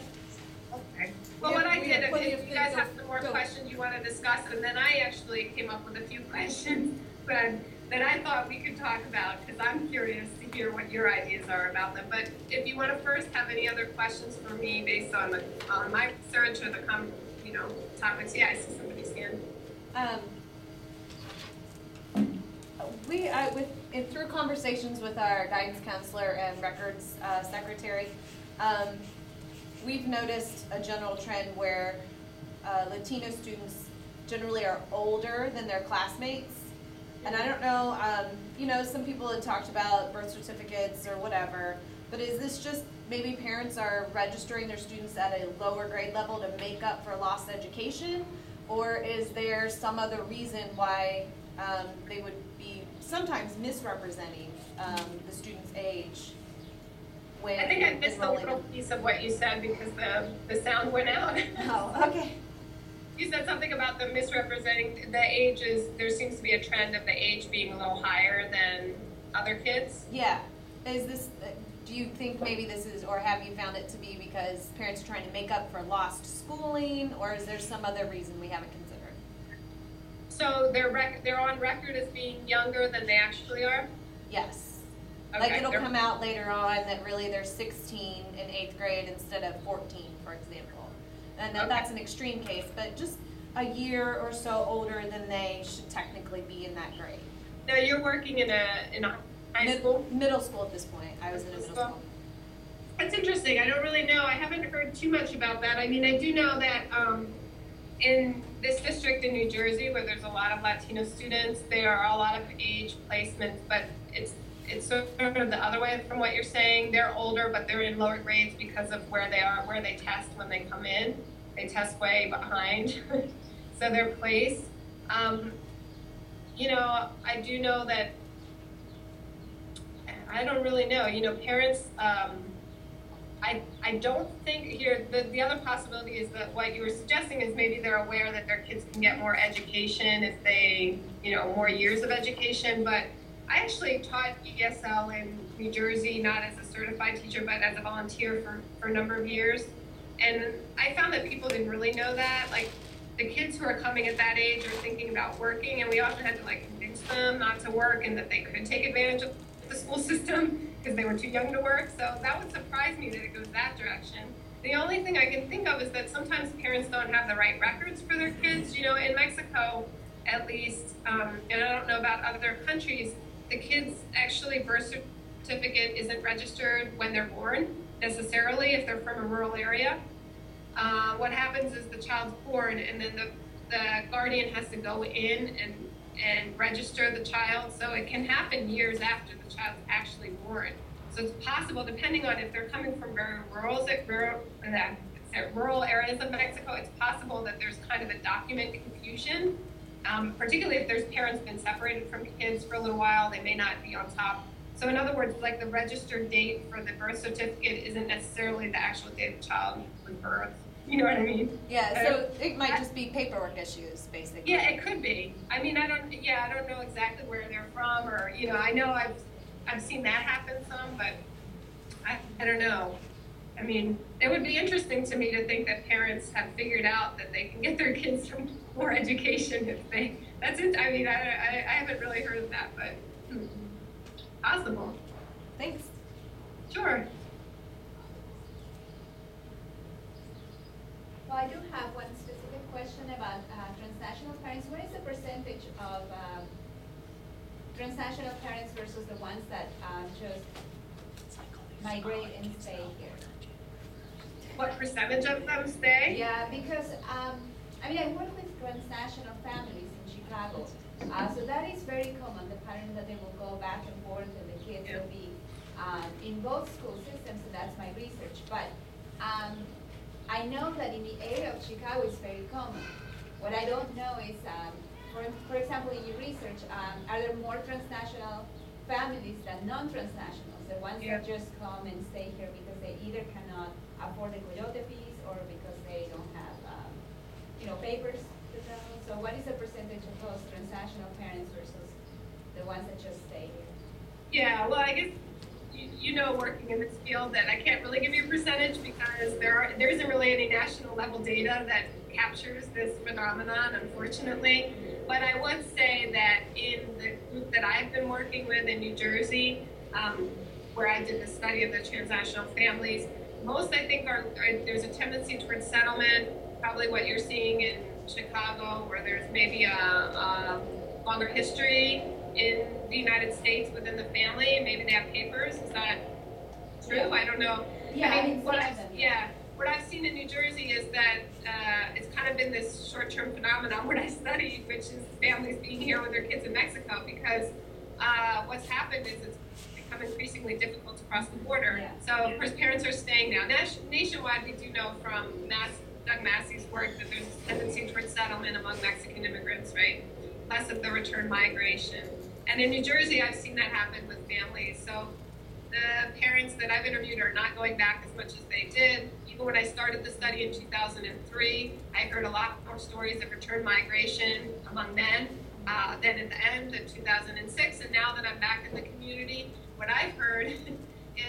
Okay. Well, what I did, if you guys have some more questions you want to discuss, and then I actually came up with a few questions that I thought we could talk about, because I'm curious to hear what your ideas are about them. But if you want to first have any other questions for me based on my research or the topics, yeah, I see somebody's hand. Through conversations with our guidance counselor and records secretary, we've noticed a general trend where Latino students generally are older than their classmates. And I don't know, some people had talked about birth certificates or whatever, but is this just maybe parents are registering their students at a lower grade level to make up for lost education? Or is there some other reason why they would be sometimes misrepresenting the student's age? When I think I missed a little piece of what you said because the sound went out. Oh, okay. You said something about the misrepresenting the ages. There seems to be a trend of the age being a little higher than other kids. Yeah. Is this, do you think maybe this is, or have you found it to be because parents are trying to make up for lost schooling, or is there some other reason we haven't considered? So they're on record as being younger than they actually are? Yes. Okay. Like it'll come out later on that really they're 16 in 8th grade instead of 14, for example. And okay. That's an extreme case, but just a year or so older than they should technically be in that grade. Now you're working in a high school? Middle school at this point. I was in a middle school. That's interesting. I don't really know. I haven't heard too much about that. I mean, I do know that in this district in New Jersey, where there's a lot of Latino students, there are a lot of age placements, but it's sort of the other way from what you're saying. They're older, but they're in lower grades because of where they are, where they test when they come in. They test way behind, so they're placed. You know, I do know that, I don't really know, you know, parents, I don't think here, the other possibility is that what you were suggesting is maybe they're aware that their kids can get more education if they, you know, more years of education. But I actually taught ESL in New Jersey, not as a certified teacher, but as a volunteer for a number of years. And I found that people didn't really know that. Like, the kids who are coming at that age are thinking about working, and we often had to like convince them not to work and that they could take advantage of the school system because they were too young to work. So that would surprise me that it goes that direction. The only thing I can think of is that sometimes parents don't have the right records for their kids. You know, in Mexico, at least, and I don't know about other countries, the kids actually birth certificate isn't registered when they're born necessarily if they're from a rural area. What happens is the child's born, and then the guardian has to go in and register the child. So it can happen years after the child's actually born. So it's possible, depending on if they're coming from very rural areas of Mexico, it's possible that there's kind of a document confusion, particularly if there's parents been separated from kids for a little while, they may not be on top. So in other words, like the registered date for the birth certificate isn't necessarily the actual date the child was birthed. You know what I mean? Yeah, so it might just be paperwork issues, basically. Yeah, it could be. I mean, I don't know exactly where they're from, or, you know I've seen that happen some, but I don't know. I mean, it would be interesting to me to think that parents have figured out that they can get their kids some more education if they, that's it. I mean, I haven't really heard of that, but possible. Thanks. Sure. Well, I do have one specific question about transnational parents. What is the percentage of transnational parents versus the ones that just migrate and stay here? What percentage of them stay? Yeah, because I mean, I work with transnational families in Chicago. So that is very common, the pattern that they will go back and forth and the kids will be in both school systems, so that's my research. But I know that in the area of Chicago it's very common. What I don't know is, for example, in your research, are there more transnational families than non-transnationals, the ones that just come and stay here because they either cannot afford the coyote fees or because they don't have you know, papers? So what is the percentage of those transnational parents versus the ones that just stay here? Yeah, well, I guess you know, working in this field, that I can't really give you a percentage because there isn't really any national level data that captures this phenomenon, unfortunately. But I would say that in the group that I've been working with in New Jersey, where I did the study of the transnational families, most I think are there's a tendency towards settlement, probably what you're seeing in Chicago, where there's maybe a longer history in the United States within the family. Maybe they have papers. Is that true? I don't know. Yeah, I mean, what I've seen in New Jersey is that it's kind of been this short-term phenomenon what I studied, which is families being here with their kids in Mexico, because what's happened is it's become increasingly difficult to cross the border. Yeah. So of course, parents are staying now. Nationwide, we do know from Doug Massey's work that there's a tendency towards settlement among Mexican immigrants, right? Less of the return migration. And in New Jersey, I've seen that happen with families. So the parents that I've interviewed are not going back as much as they did. Even when I started the study in 2003, I heard a lot more stories of return migration among men than at the end of 2006. And now that I'm back in the community, what I've heard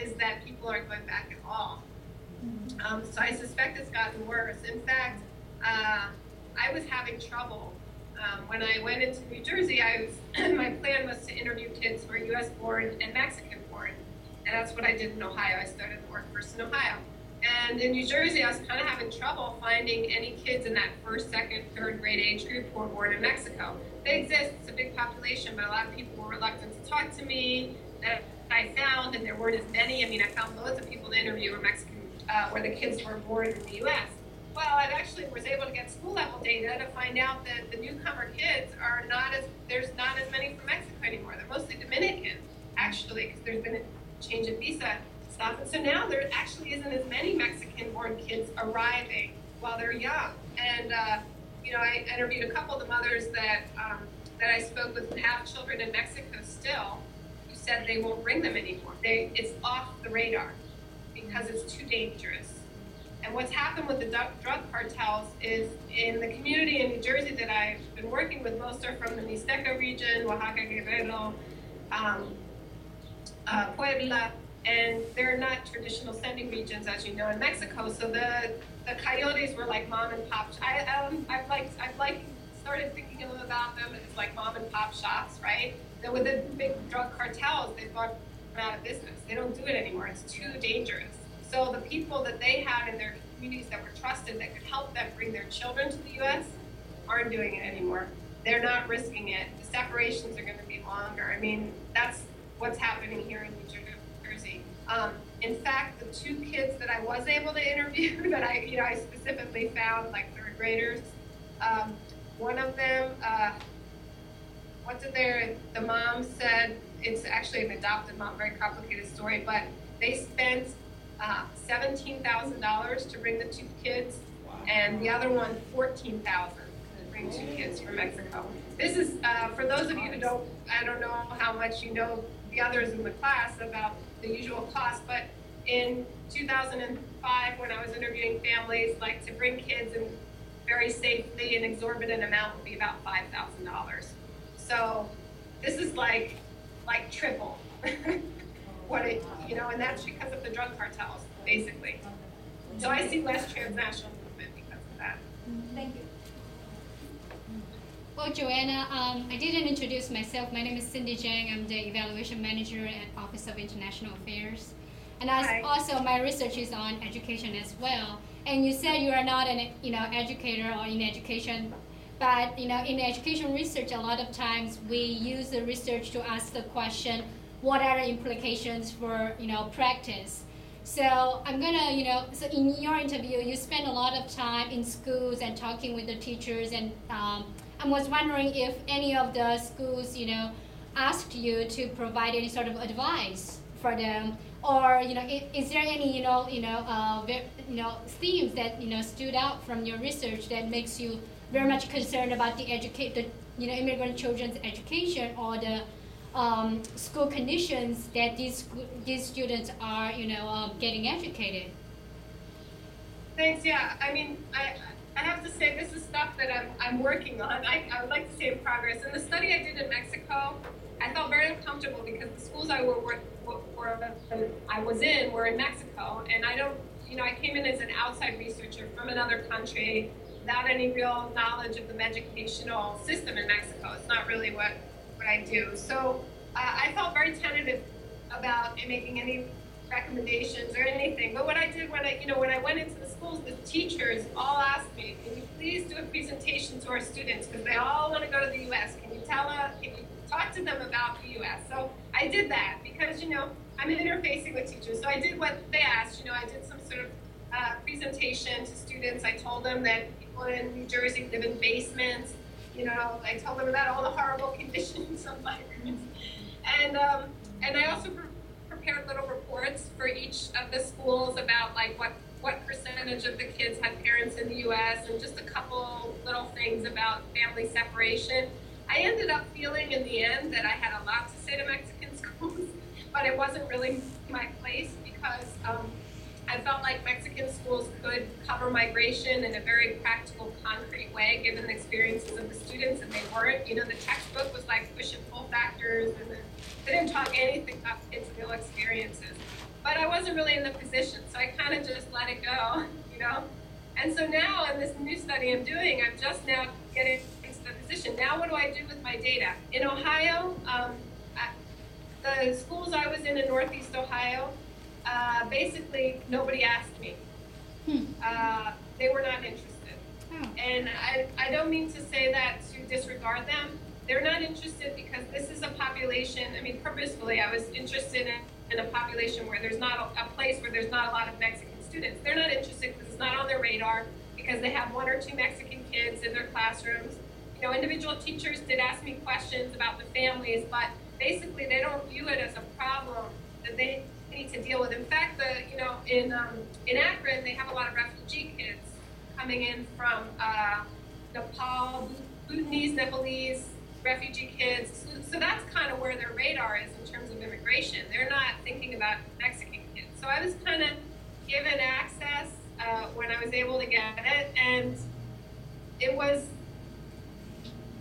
is that people aren't going back at all. So I suspect it's gotten worse. In fact, I was having trouble. When I went into New Jersey, my plan was to interview kids who are US born and Mexican born. And that's what I did in Ohio. I started the workforce in Ohio. And in New Jersey, I was kind of having trouble finding any kids in that first, second, third grade age group who were born in Mexico. They exist, it's a big population, but a lot of people were reluctant to talk to me. And I found, and there weren't as many, I mean, I found loads of people to interview were Mexican, where the kids were born in the U.S. Well, I actually was able to get school level data to find out that the newcomer kids are there's not as many from Mexico anymore. They're mostly Dominican, actually, because there's been a change in visa stuff. And so now there actually isn't as many Mexican-born kids arriving while they're young. And, you know, I interviewed a couple of the mothers that I spoke with who have children in Mexico still, who said they won't bring them anymore. It's off the radar because it's too dangerous. And what's happened with the drug cartels is in the community in New Jersey that I've been working with, most are from the Mixteca region, Oaxaca, Guerrero, Puebla, and they're not traditional sending regions, as you know, in Mexico. So the coyotes were like mom and pop. I've started thinking about them as like mom and pop shops, right? That with the big drug cartels, they've gone out of business. They don't do it anymore. It's too dangerous. So the people that they had in their communities that were trusted that could help them bring their children to the U.S. aren't doing it anymore. They're not risking it. The separations are going to be longer. I mean, that's what's happening here in New Jersey. In fact, the two kids that I was able to interview that I specifically found like third graders. One of them, the mom said, it's actually an adopted mom, very complicated story, but they spent $17,000 to bring the two kids, wow. And the other one, $14,000 to bring two kids from Mexico. This is, for those of you who I don't know how much you know the others in the class about the usual cost, but in 2005, when I was interviewing families, like to bring kids in very safely, an exorbitant amount would be about $5,000. So this is like triple. What it, you know, and that's because of the drug cartels, basically. So I see less transnational movement because of that. Thank you. Well, Joanna, I didn't introduce myself. My name is Cindy Zhang. I'm the Evaluation Manager at Office of International Affairs. And also my research is on education as well. And you said you are not an educator or in education, but in education research, a lot of times we use the research to ask the question, what are the implications for practice? So I'm gonna so in your interview you spend a lot of time in schools and talking with the teachers, and I was wondering if any of the schools asked you to provide any sort of advice for them, or is there any themes that stood out from your research that makes you very much concerned about the immigrant children's education or the school conditions that these students are, getting educated. Thanks. Yeah, I mean, I have to say this is stuff that I'm working on. I would like to see in progress. In the study I did in Mexico, I felt very uncomfortable because the schools I was in were in Mexico, and I came in as an outside researcher from another country without any real knowledge of the educational system in Mexico. It's not really what I do. So I felt very tentative about making any recommendations or anything. But what I did when I went into the schools, the teachers all asked me, can you please do a presentation to our students? Because they all want to go to the U.S. Can you talk to them about the U.S.? So I did that because, I'm interfacing with teachers. So I did what they asked. I did some sort of presentation to students. I told them that people in New Jersey live in basements. I told them about all the horrible conditions of migrants, and I also prepared little reports for each of the schools about like what percentage of the kids had parents in the U.S. and just a couple little things about family separation. I ended up feeling in the end that I had a lot to say to Mexican schools, but it wasn't really my place because I felt like Mexican schools could cover migration in a very practical, concrete way, given the experiences of the students, and they weren't. The textbook was like push and pull factors, and they didn't talk anything about kids' real experiences. But I wasn't really in the position, so I kind of just let it go, And so now, in this new study I'm doing, I'm just now getting into the position. Now, what do I do with my data? In Ohio, the schools I was in Northeast Ohio, basically, nobody asked me. They were not interested. Oh. And I don't mean to say that to disregard them. They're not interested because this is a population, purposefully, I was interested in a population where there's not a place where there's not a lot of Mexican students. They're not interested because it's not on their radar. because they have one or two Mexican kids in their classrooms. You know, individual teachers did ask me questions about the families, but basically they don't view it as a problem that they need to deal with. In fact, in Akron, they have a lot of refugee kids coming in from Nepal, Bhutanese, Nepalese refugee kids. So that's kind of where their radar is in terms of immigration. They're not thinking about Mexican kids. So I was kind of given access when I was able to get it, and it was,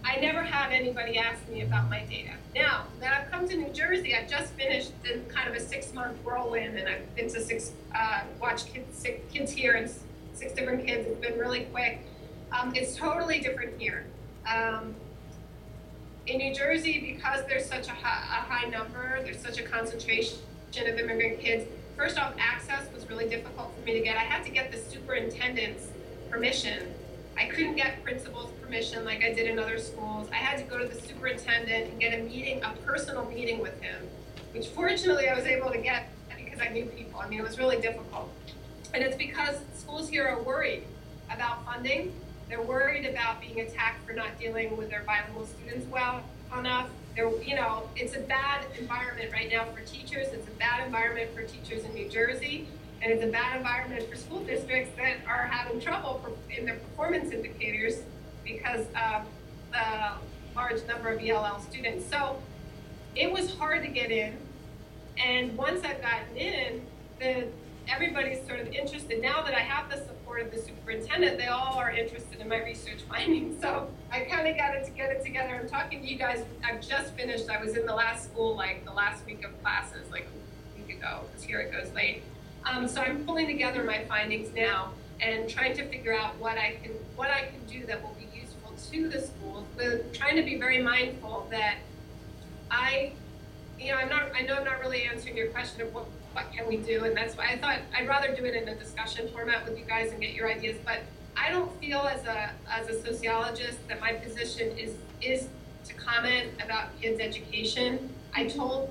I never had anybody ask me about my data. Now that I've come to New Jersey, I've just finished in kind of a 6-month whirlwind, and I've been to watched kids here and 6 different kids. It's been really quick. It's totally different here. In New Jersey, because there's such a high number, there's such a concentration of immigrant kids, first off, access was really difficult for me to get. I had to get the superintendent's permission. I couldn't get principal's permission like I did in other schools. I had to go to the superintendent and get a personal meeting with him, which fortunately I was able to get because I knew people. I mean, it was really difficult. And it's because schools here are worried about funding. They're worried about being attacked for not dealing with their bilingual students well enough. It's a bad environment right now for teachers. It's a bad environment for teachers in New Jersey. And it's a bad environment for school districts that are having trouble in their performance indicators because of the large number of ELL students. So it was hard to get in. And once I've gotten in, everybody's sort of interested. Now that I have the support of the superintendent, they all are interested in my research findings. So I kind of got it together. I'm talking to you guys. I've just finished. I was in the last school, like the last week of classes, like a week ago, because here it goes late. So I'm pulling together my findings now and trying to figure out what I can do that will be useful to the schools, but trying to be very mindful that I'm not really answering your question of what can we do, and that's why I thought I'd rather do it in a discussion format with you guys and get your ideas. But I don't feel as a sociologist that my position is to comment about kids' education. I told,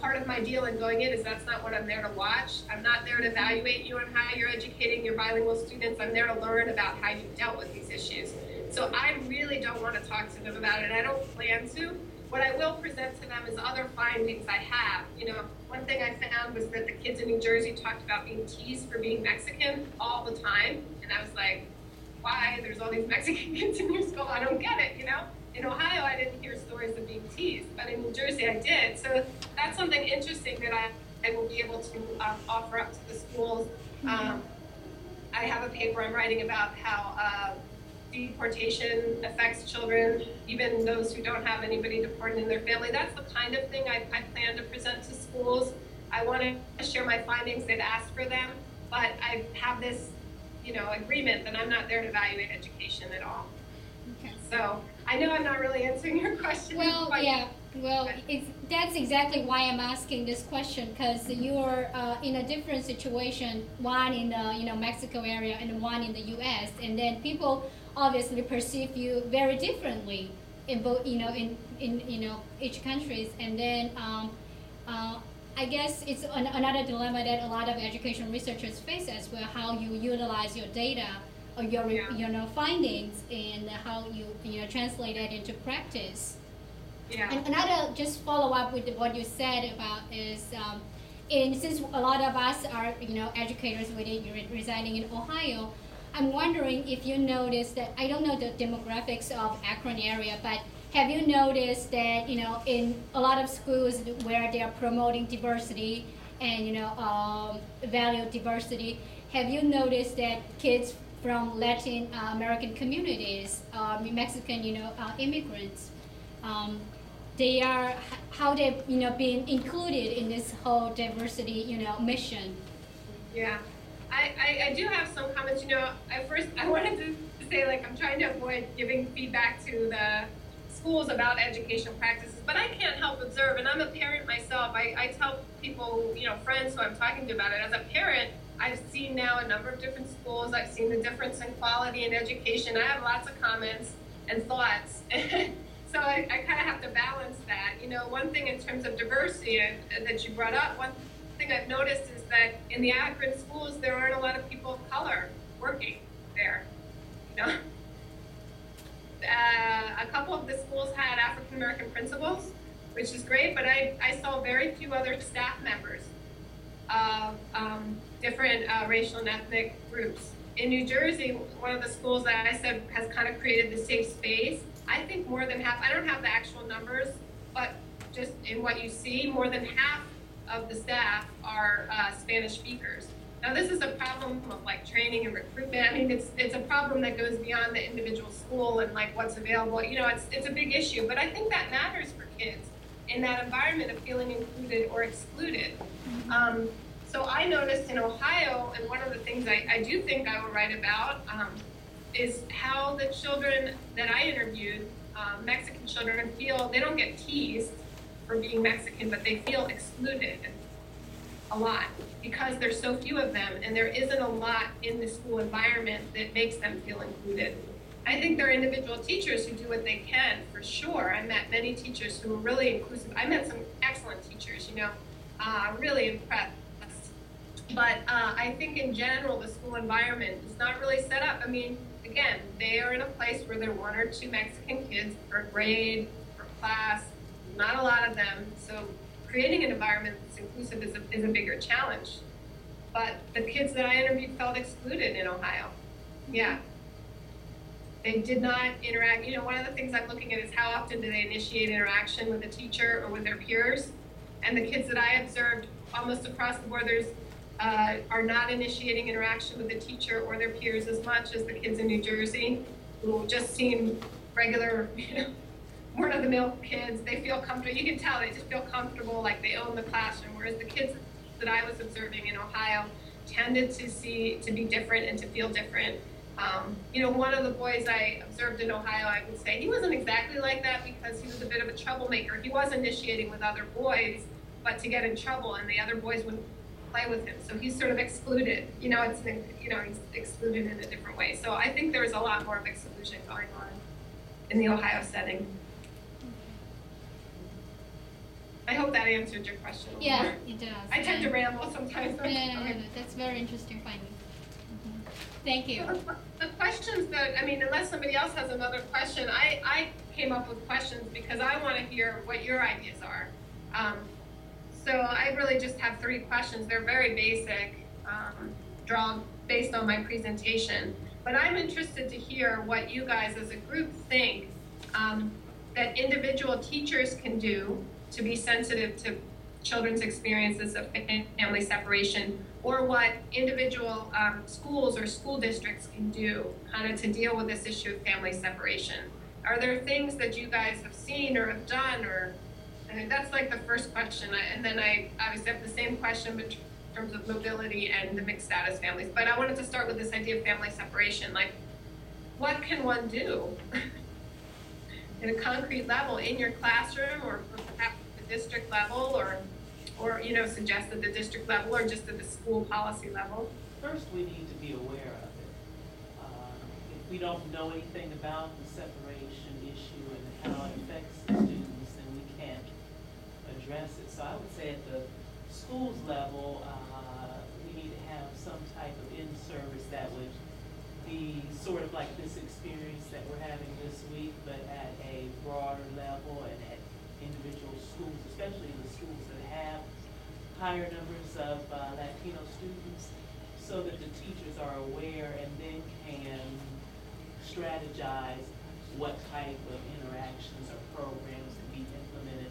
part of my deal in going in is that's not what I'm there to watch. I'm not there to evaluate you on how you're educating your bilingual students. I'm there to learn about how you dealt with these issues. So I really don't want to talk to them about it, and I don't plan to. What I will present to them is other findings I have. One thing I found was that the kids in New Jersey talked about being teased for being Mexican all the time. And I was like, why? There's all these Mexican kids in your school. I don't get it, In Ohio, I didn't hear stories of being teased, but in New Jersey, I did. So that's something interesting that I will be able to offer up to the schools. I have a paper I'm writing about how deportation affects children, even those who don't have anybody deported in their family. That's the kind of thing I plan to present to schools. I want to share my findings. They've asked for them, but I have this, agreement that I'm not there to evaluate education at all. Okay. So I know I'm not really answering your question. Well, yeah. Well, that's exactly why I'm asking this question, because you're in a different situation, one in the Mexico area and one in the U.S., and then people obviously perceive you very differently in both, in each countries. And then I guess it's another dilemma that a lot of education researchers face as well, how you utilize your data or your findings and how you translate it into practice. Yeah. And another, just follow up with what you said about is, and since a lot of us are educators residing in Ohio, I'm wondering if you noticed that, I don't know the demographics of Akron area, but have you noticed that in a lot of schools where they are promoting diversity and value diversity, have you noticed that kids from Latin American communities, Mexican immigrants, they are, how they've been included in this whole diversity mission? Yeah, I do have some comments. At first I wanted to say, I'm trying to avoid giving feedback to the schools about educational practices, but I can't help observe, and I'm a parent myself. I tell people, friends who I'm talking to about it, as a parent, I've seen now a number of different schools. I've seen the difference in quality in education. I have lots of comments and thoughts. So I kind of have to balance that. One thing in terms of diversity that you brought up, one thing I've noticed is that in the Akron schools, there aren't a lot of people of color working there. A couple of the schools had African American principals, which is great, but I saw very few other staff members of different racial and ethnic groups. In New Jersey, one of the schools that I said has kind of created the safe space, I think more than half, I don't have the actual numbers, but just in what you see, more than half of the staff are Spanish speakers. Now this is a problem of like training and recruitment. I mean, it's a problem that goes beyond the individual school and like what's available. You know, it's a big issue, but I think that matters for kids in that environment of feeling included or excluded. So I noticed in Ohio, and one of the things I do think I will write about is how the children that I interviewed, Mexican children, feel they don't get teased for being Mexican, but they feel excluded a lot because there's so few of them and there isn't a lot in the school environment that makes them feel included. I think there are individual teachers who do what they can, for sure. I met many teachers who were really inclusive. I met some excellent teachers, you know, really impressed. But I think in general, the school environment is not really set up. I mean, again, they are in a place where there are one or two Mexican kids per grade, per class, not a lot of them. So creating an environment that's inclusive is a bigger challenge. But the kids that I interviewed felt excluded in Ohio. Yeah. They did not interact. You know, one of the things I'm looking at is how often do they initiate interaction with a teacher or with their peers? And the kids that I observed almost across the board, are not initiating interaction with the teacher or their peers as much as the kids in New Jersey, who just seem regular, you know, run-of-the-mill kids. They feel comfortable. You can tell they just feel comfortable, like they own the classroom. Whereas the kids that I was observing in Ohio tended to be different and to feel different. You know, one of the boys I observed in Ohio, I would say he wasn't exactly like that because he was a bit of a troublemaker. He was initiating with other boys, but to get in trouble, and the other boys wouldn't play with him, so he's sort of excluded. You know, it's, you know, he's excluded in a different way. So I think there's a lot more of exclusion going on in the Ohio setting. I hope that answered your question. Yeah, more. It does. I tend to ramble sometimes. No, that's very interesting finding. Mm-hmm. Thank you. So the questions that, I mean, unless somebody else has another question, I came up with questions because I want to hear what your ideas are. So I really just have three questions. They're very basic, drawn based on my presentation. But I'm interested to hear what you guys as a group think that individual teachers can do to be sensitive to children's experiences of family separation, or what individual schools or school districts can do kind of to deal with this issue of family separation. Are there things that you guys have seen or have done, or? And that's like the first question. And then I obviously have the same question but in terms of mobility and the mixed status families. But I wanted to start with this idea of family separation. Like, what can one do at a concrete level in your classroom, or perhaps at the district level, or you know, suggest at the district level, or just at the school policy level? First, we need to be aware of it. If we don't know anything about the separation issue and how it affects the students, it. So I would say at the schools level, we need to have some type of in-service that would be sort of like this experience that we're having this week, but at a broader level and at individual schools, especially the schools that have higher numbers of Latino students, so that the teachers are aware and then can strategize what type of interactions or programs can be implemented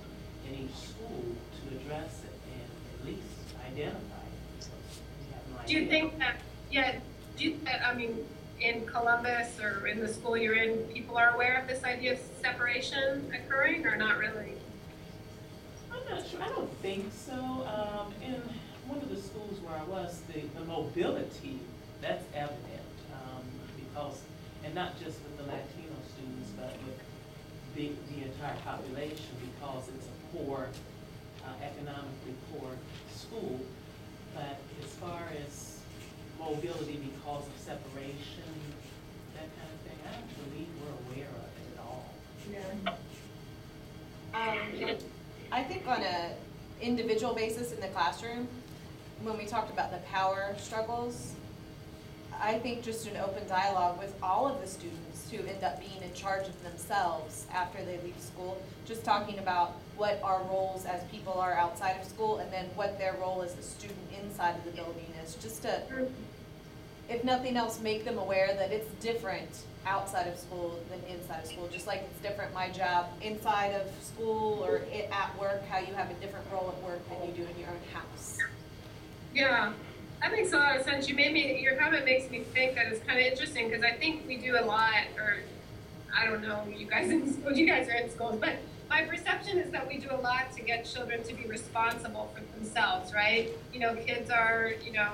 in each school to address it and at least identify it. Do you think that, I mean, in Columbus or in the school you're in, people are aware of this idea of separation occurring, or not really? I'm not sure. I don't think so. In one of the schools where I was, the mobility, that's evident, because, and not just with the Latino students, but with the entire population, because it's poor, economically poor school. But as far as mobility because of separation, that kind of thing, I don't believe we're aware of it at all. Yeah. I think on an individual basis in the classroom, when we talked about the power struggles, I think just an open dialogue with all of the students who end up being in charge of themselves after they leave school, just talking about what our roles as people are outside of school and then what their role as a student inside of the building is, just to, if nothing else, make them aware that it's different outside of school than inside of school, just like it's different, my job inside of school or at work, how you have a different role at work than you do in your own house. Yeah. That makes a lot of sense. You made me, your comment makes me think that it's kind of interesting because I think we do a lot, or I don't know, you guys are in school, but my perception is that we do a lot to get children to be responsible for themselves, right? You know, kids are, you know,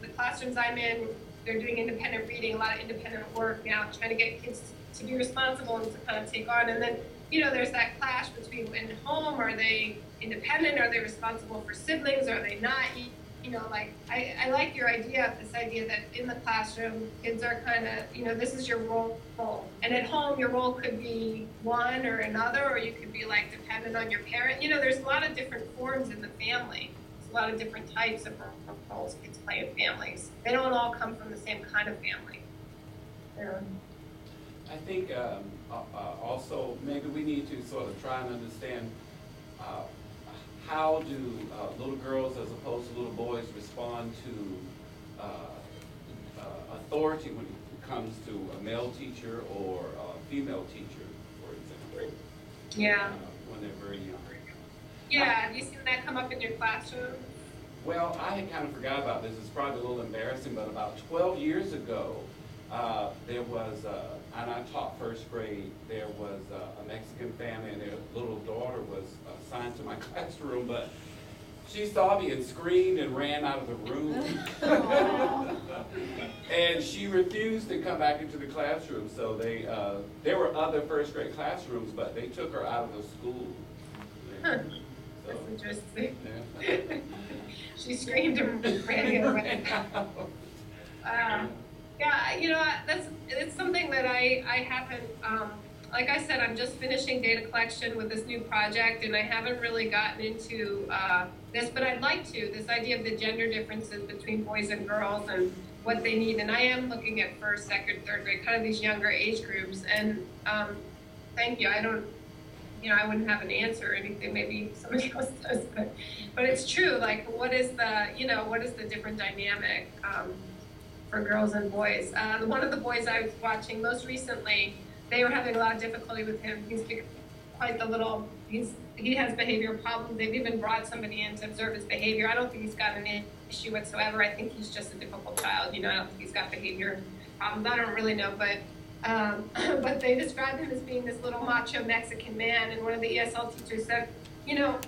the classrooms I'm in, they're doing independent reading, a lot of independent work now, trying to get kids to be responsible and to kind of take on. And then, you know, there's that clash between in home, are they independent? Are they responsible for siblings? Are they not? You know, like, I like your idea of this idea that in the classroom, kids are kind of, you know, this is your role. And at home, your role could be one or another, or you could be, like, dependent on your parent. You know, there's a lot of different forms in the family. There's a lot of different types of roles kids play in families. They don't all come from the same kind of family. Yeah. I think also maybe we need to sort of try and understand how do little girls as opposed to little boys respond to authority when it comes to a male teacher or a female teacher, for example? Yeah. When they're very young. Yeah, have you seen that come up in your classroom? Well, I had kind of forgot about this. It's probably a little embarrassing, but about 12 years ago, there was, and I taught first grade, there was a Mexican family and their little daughter was assigned to my classroom, but she saw me and screamed and ran out of the room. And she refused to come back into the classroom, so they, there were other first grade classrooms, but they took her out of the school. Huh. So, that's interesting. Yeah. She screamed and ran away. Yeah, you know, it's something that I haven't, like I said, I'm just finishing data collection with this new project, and I haven't really gotten into this, but I'd like to, this idea of the gender differences between boys and girls and what they need. And I am looking at first, second, third grade, kind of these younger age groups. And thank you, I don't, you know, I wouldn't have an answer or anything, maybe somebody else does, but it's true, like what is the, you know, what is the different dynamic? For girls and boys. One of the boys I was watching most recently, they were having a lot of difficulty with him. He's quite the little, he has behavior problems. They've even brought somebody in to observe his behavior. I don't think he's got an issue whatsoever. I think he's just a difficult child. You know, I don't think he's got behavior problems. I don't really know, but they described him as being this little macho Mexican man. And one of the ESL teachers said, you know,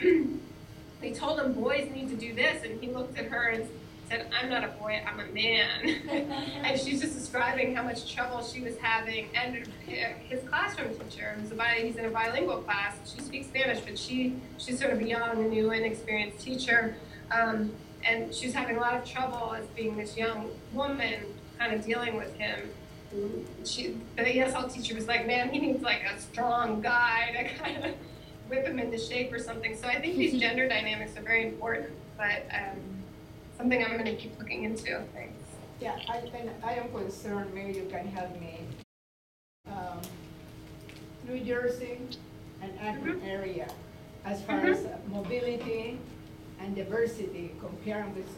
they told him boys need to do this. And he looked at her and said, I'm not a boy, I'm a man. And she's just describing how much trouble she was having. And his classroom teacher, he's in a bilingual class, she speaks Spanish, but she's sort of a young, new, inexperienced teacher. And she's having a lot of trouble as being this young woman kind of dealing with him. The ESL teacher was like, man, he needs like a strong guy to kind of whip him into shape or something. So I think these gender dynamics are very important, but something I'm going to keep looking into. Thanks. Yeah, I am concerned. Maybe you can help me. New Jersey and Akron area, as far as mobility and diversity, comparing with.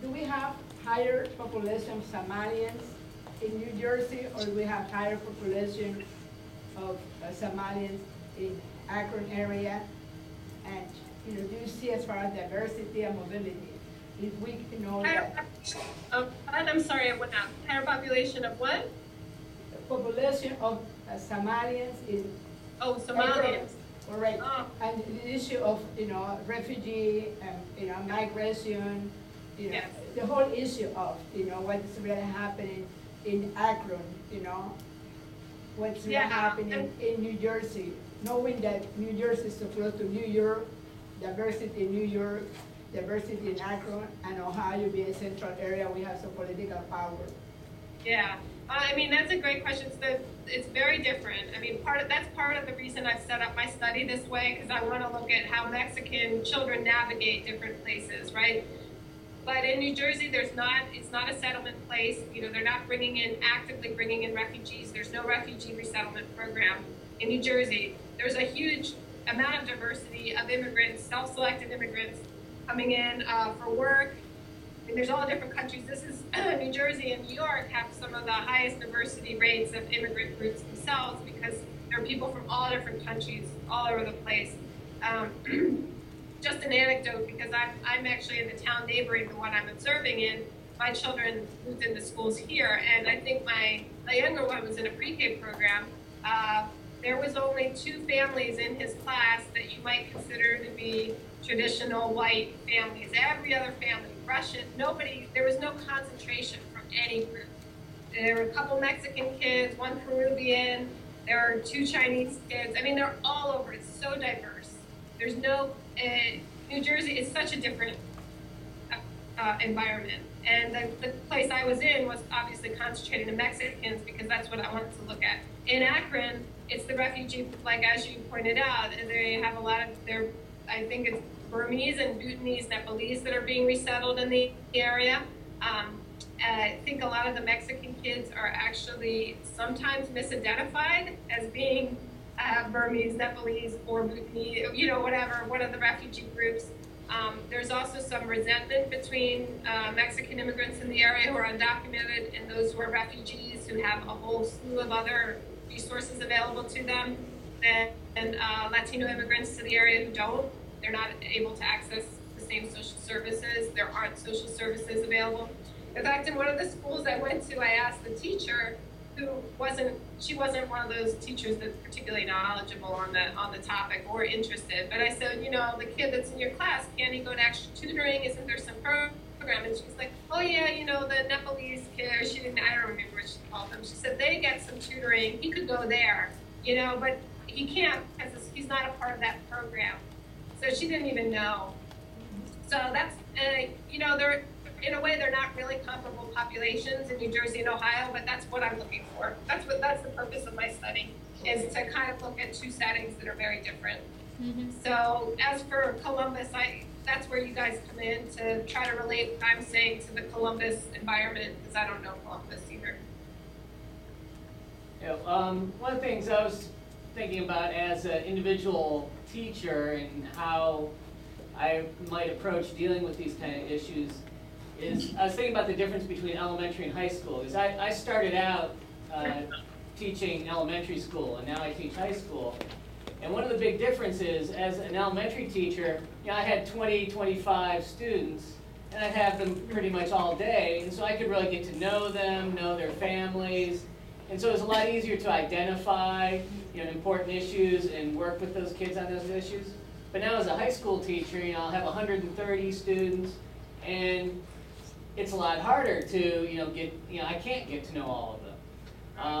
Do we have higher population of Somalians in New Jersey, or do we have higher population of Somalians in Akron area? And you know, do you see as far as diversity and mobility? If we can all I'm sorry, I went out. Higher population of what? The population of Somalians in. Oh, Somalians. All right. Oh. And the issue of, you know, refugee and, you know, migration, you know, yes. The whole issue of, you know, what's really happening in Akron, you know, what's really happening in New Jersey, knowing that New Jersey is so close to New York, diversity in New York. Diversity in Akron and Ohio being a central area, we have some political power. Yeah, I mean, that's a great question. It's very different. I mean, part of the reason I've set up my study this way, because I want to look at how Mexican children navigate different places, right? But in New Jersey, there's not, it's not a settlement place. You know, they're not bringing in, actively bringing in refugees. There's no refugee resettlement program in New Jersey. There's a huge amount of diversity of immigrants, self-selected immigrants coming in for work. I mean, there's all different countries. This is New Jersey and New York have some of the highest diversity rates of immigrant groups themselves because there are people from all different countries all over the place. Just an anecdote, because I'm actually in the town neighboring the one I'm observing in. My children moved into schools here, and I think my younger one was in a pre-K program. There was only two families in his class that you might consider to be traditional white families. Every other family, Russian, nobody, there was no concentration from any group. There were a couple Mexican kids, one Peruvian, there are two Chinese kids. I mean, they're all over, it's so diverse. There's no, New Jersey is such a different environment. And the place I was in was obviously concentrated in Mexicans because that's what I wanted to look at. In Akron, it's the refugee, like as you pointed out, they have a lot of their, I think it's Burmese and Bhutanese, Nepalese that are being resettled in the area. I think a lot of the Mexican kids are actually sometimes misidentified as being Burmese, Nepalese, or Bhutanese, you know, whatever, one of the refugee groups. There's also some resentment between Mexican immigrants in the area who are undocumented and those who are refugees who have a whole slew of other resources available to them and Latino immigrants to the area who don't. They're not able to access the same social services. There aren't social services available. In fact, in one of the schools I went to, I asked the teacher who wasn't, she wasn't one of those teachers that's particularly knowledgeable on the topic or interested. But I said, you know, the kid that's in your class, can he go to extra tutoring? Isn't there some program? And she was like, oh yeah, you know, the Nepalese kid, or she didn't, I don't remember what she called them. She said, they get some tutoring. He could go there, you know, but he can't because he's not a part of that program. So she didn't even know. So that's, you know, they're in a way they're not really comparable populations in New Jersey and Ohio, but that's what I'm looking for. That's the purpose of my study, is to kind of look at two settings that are very different. Mm-hmm. So as for Columbus, that's where you guys come in to try to relate what I'm saying to the Columbus environment, because I don't know Columbus either. Yeah, one of the things I was thinking about as an individual teacher and how I might approach dealing with these kind of issues is I was thinking about the difference between elementary and high school. Because I started out teaching elementary school and now I teach high school. And one of the big differences as an elementary teacher, you know, I had 20, 25 students and I'd have them pretty much all day. And so I could really get to know them, know their families. And so it was a lot easier to identify, you know, important issues and work with those kids on those issues. But now as a high school teacher, you know, I'll have 130 students and it's a lot harder to, you know, get, you know, I can't get to know all of them.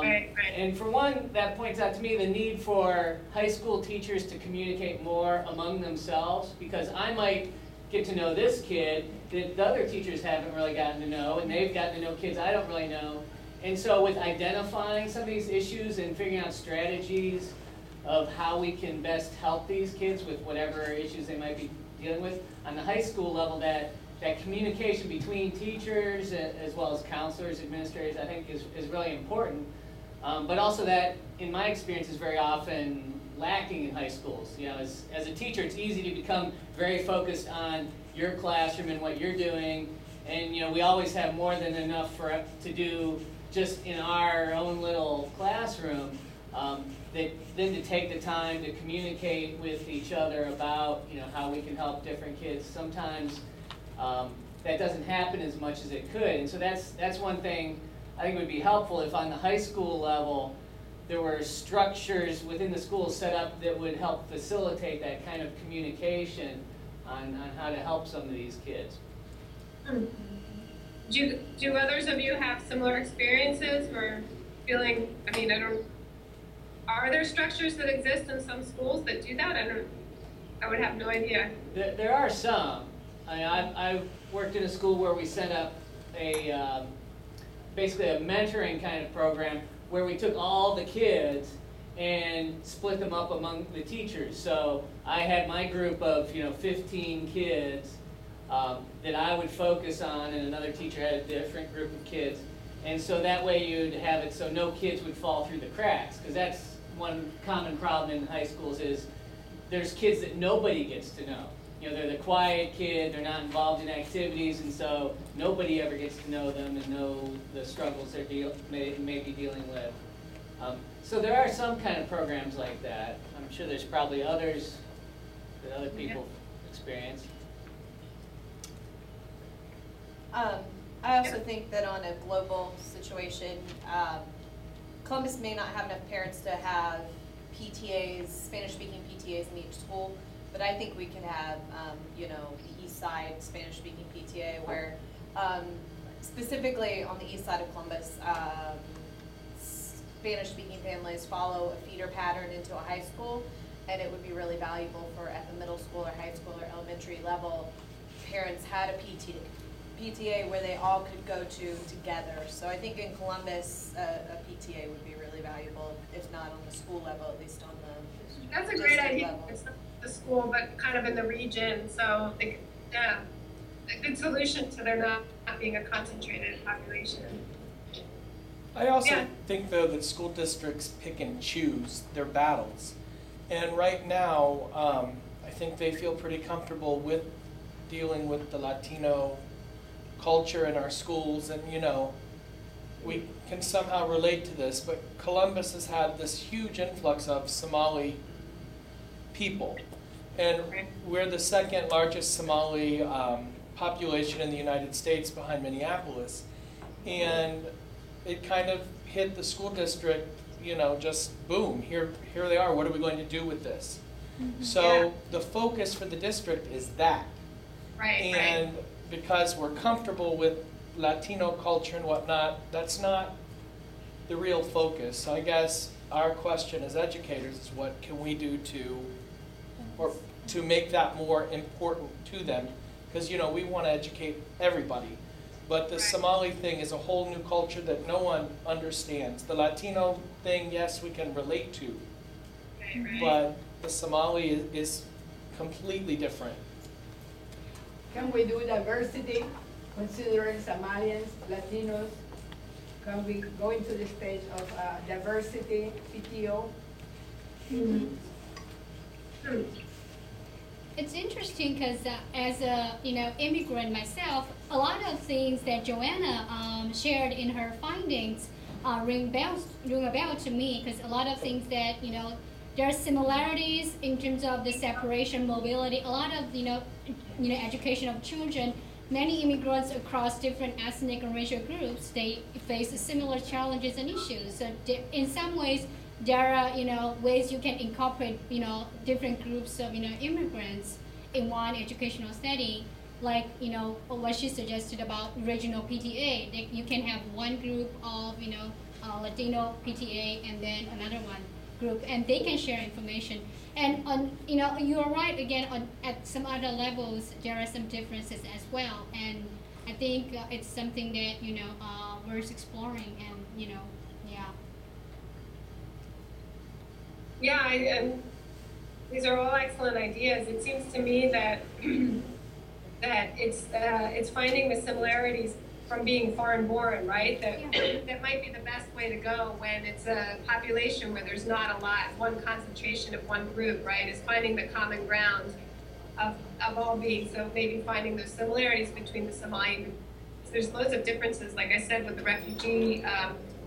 Right. And for one, that points out to me the need for high school teachers to communicate more among themselves, because I might get to know this kid that the other teachers haven't really gotten to know, and they've gotten to know kids I don't really know. And so with identifying some of these issues and figuring out strategies of how we can best help these kids with whatever issues they might be dealing with, on the high school level, that communication between teachers as well as counselors, administrators, I think is really important. But also that, in my experience, is very often lacking in high schools. You know, as a teacher, it's easy to become very focused on your classroom and what you're doing. And you know, we always have more than enough to do just in our own little classroom, that then to take the time to communicate with each other about, you know, how we can help different kids. Sometimes that doesn't happen as much as it could, and so that's one thing I think would be helpful if on the high school level there were structures within the school set up that would help facilitate that kind of communication on how to help some of these kids. Do others of you have similar experiences or feeling, I mean, I don't, are there structures that exist in some schools that do that? I would have no idea. There are some. I mean, I've worked in a school where we set up a, basically a mentoring kind of program where we took all the kids and split them up among the teachers. So I had my group of, you know, 15 kids. that I would focus on, and another teacher had a different group of kids. And so that way you'd have it so no kids would fall through the cracks, because that's one common problem in high schools is there's kids that nobody gets to know. You know, they're the quiet kid, they're not involved in activities, and so nobody ever gets to know them and know the struggles they're may be dealing with. So there are some kind of programs like that. I'm sure there's probably others that other people experience. I also think that on a global situation, Columbus may not have enough parents to have PTAs, Spanish-speaking PTAs in each school, but I think we can have, you know, the East Side Spanish-speaking PTA where, specifically on the East Side of Columbus, Spanish-speaking families follow a feeder pattern into a high school, and it would be really valuable for at the middle school or high school or elementary level, parents had a PTA where they all could go to together. So I think in Columbus, a PTA would be really valuable, if not on the school level, at least on the That's a great idea. Level. It's not the school, but kind of in the region. So, they, yeah, a good solution to there not being a concentrated population. I also think, though, that school districts pick and choose their battles. And right now, I think they feel pretty comfortable with dealing with the Latino culture in our schools, and you know, we can somehow relate to this, but Columbus has had this huge influx of Somali people, and we're the second largest Somali population in the United States behind Minneapolis, and it kind of hit the school district, you know, just boom, here they are, what are we going to do with this? So the focus for the district is that. Right. Because we're comfortable with Latino culture and whatnot, that's not the real focus. So I guess our question as educators is what can we do to make that more important to them? Because you know, we want to educate everybody. But the Somali thing is a whole new culture that no one understands. The Latino thing, yes, we can relate to. But the Somali is completely different. Can we do diversity, considering Somalians, Latinos? Can we go into the stage of diversity, PTO? It's interesting because as a immigrant myself, a lot of things that Joanna shared in her findings ring a bell to me, because a lot of things that there are similarities in terms of the separation, mobility, a lot of education of children. Many immigrants across different ethnic and racial groups, they face similar challenges and issues. So in some ways, there are ways you can incorporate different groups of immigrants in one educational setting, like what she suggested about regional PTA. That you can have one group of Latino PTA and then another one group, and they can share information. And on, you're right again. At some other levels, there are some differences as well. And I think it's something that we're exploring. And and these are all excellent ideas. It seems to me that it's finding the similarities from being foreign-born, right? That might be the best way to go when it's a population where there's not a lot, one concentration of one group, right? Is finding the common ground of all being. So maybe finding those similarities between the Somali. There's loads of differences, like I said, with the refugee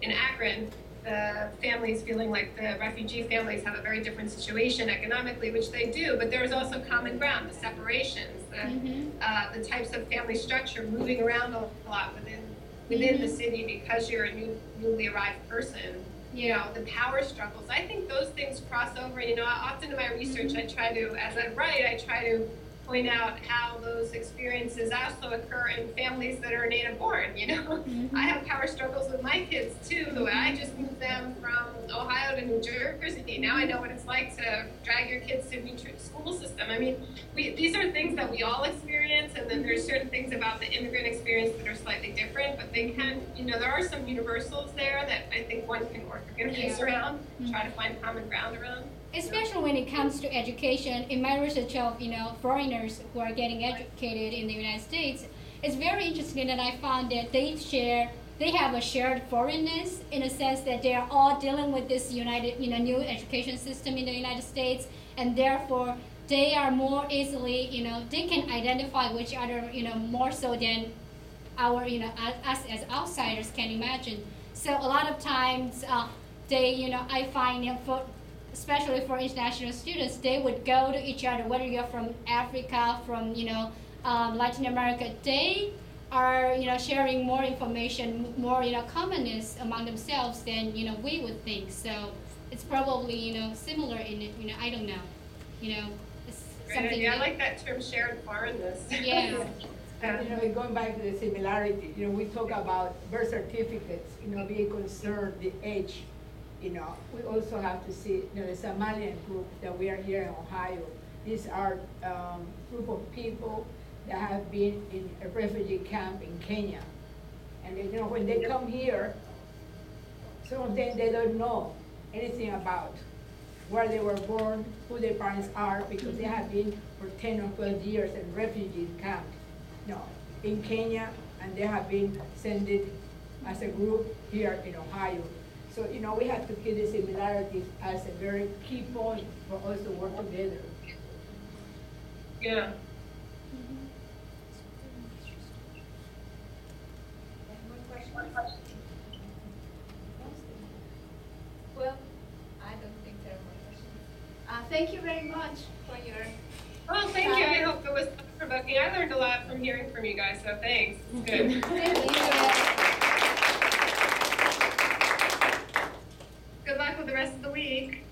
in Akron. The families feeling like the refugee families have a very different situation economically, which they do, but there's also common ground, the separations, the types of family structure, moving around a lot within the city because you're a newly arrived person, the power struggles. I think those things cross over. Often in my research, I try to, as I write, I try to point out how those experiences also occur in families that are native born, I have power struggles with my kids too. I just moved them from Ohio to New Jersey. Now I know what it's like to drag your kids to a new school system. I mean, these are things that we all experience, and then there's certain things about the immigrant experience that are slightly different, but they can, there are some universals there that I think one can organize around, try to find common ground around. especially when it comes to education, in my research of foreigners who are getting educated in the United States, it's very interesting that I found that they have a shared foreignness in a sense that they are all dealing with this new education system in the United States, and therefore they are more easily, they can identify with each other, more so than our, us as outsiders can imagine. So a lot of times I find especially for international students, they would go to each other, whether you're from Africa, from Latin America, they are sharing more information, more commonness among themselves than we would think. So it's probably similar in it. I don't know. It's right, something. Yeah, I like that term, shared foreignness. Yeah. And going back to the similarity, we talk about birth certificates, being concerned the age. We also have to see the Somalian group that we are here in Ohio. These are group of people that have been in a refugee camp in Kenya. And when they come here, some of them, they don't know anything about where they were born, who their parents are, because they have been for 10 or 12 years in refugee camp in Kenya, and they have been sent as a group here in Ohio. So, we have to keep the similarities as a very key point for us to work together. Yeah. Well, I don't think there are more questions. Thank you very much for your... Well, thank you. I hope it was thought-provoking. I learned a lot from hearing from you guys, so thanks. Good. Thank you. Good luck with the rest of the week.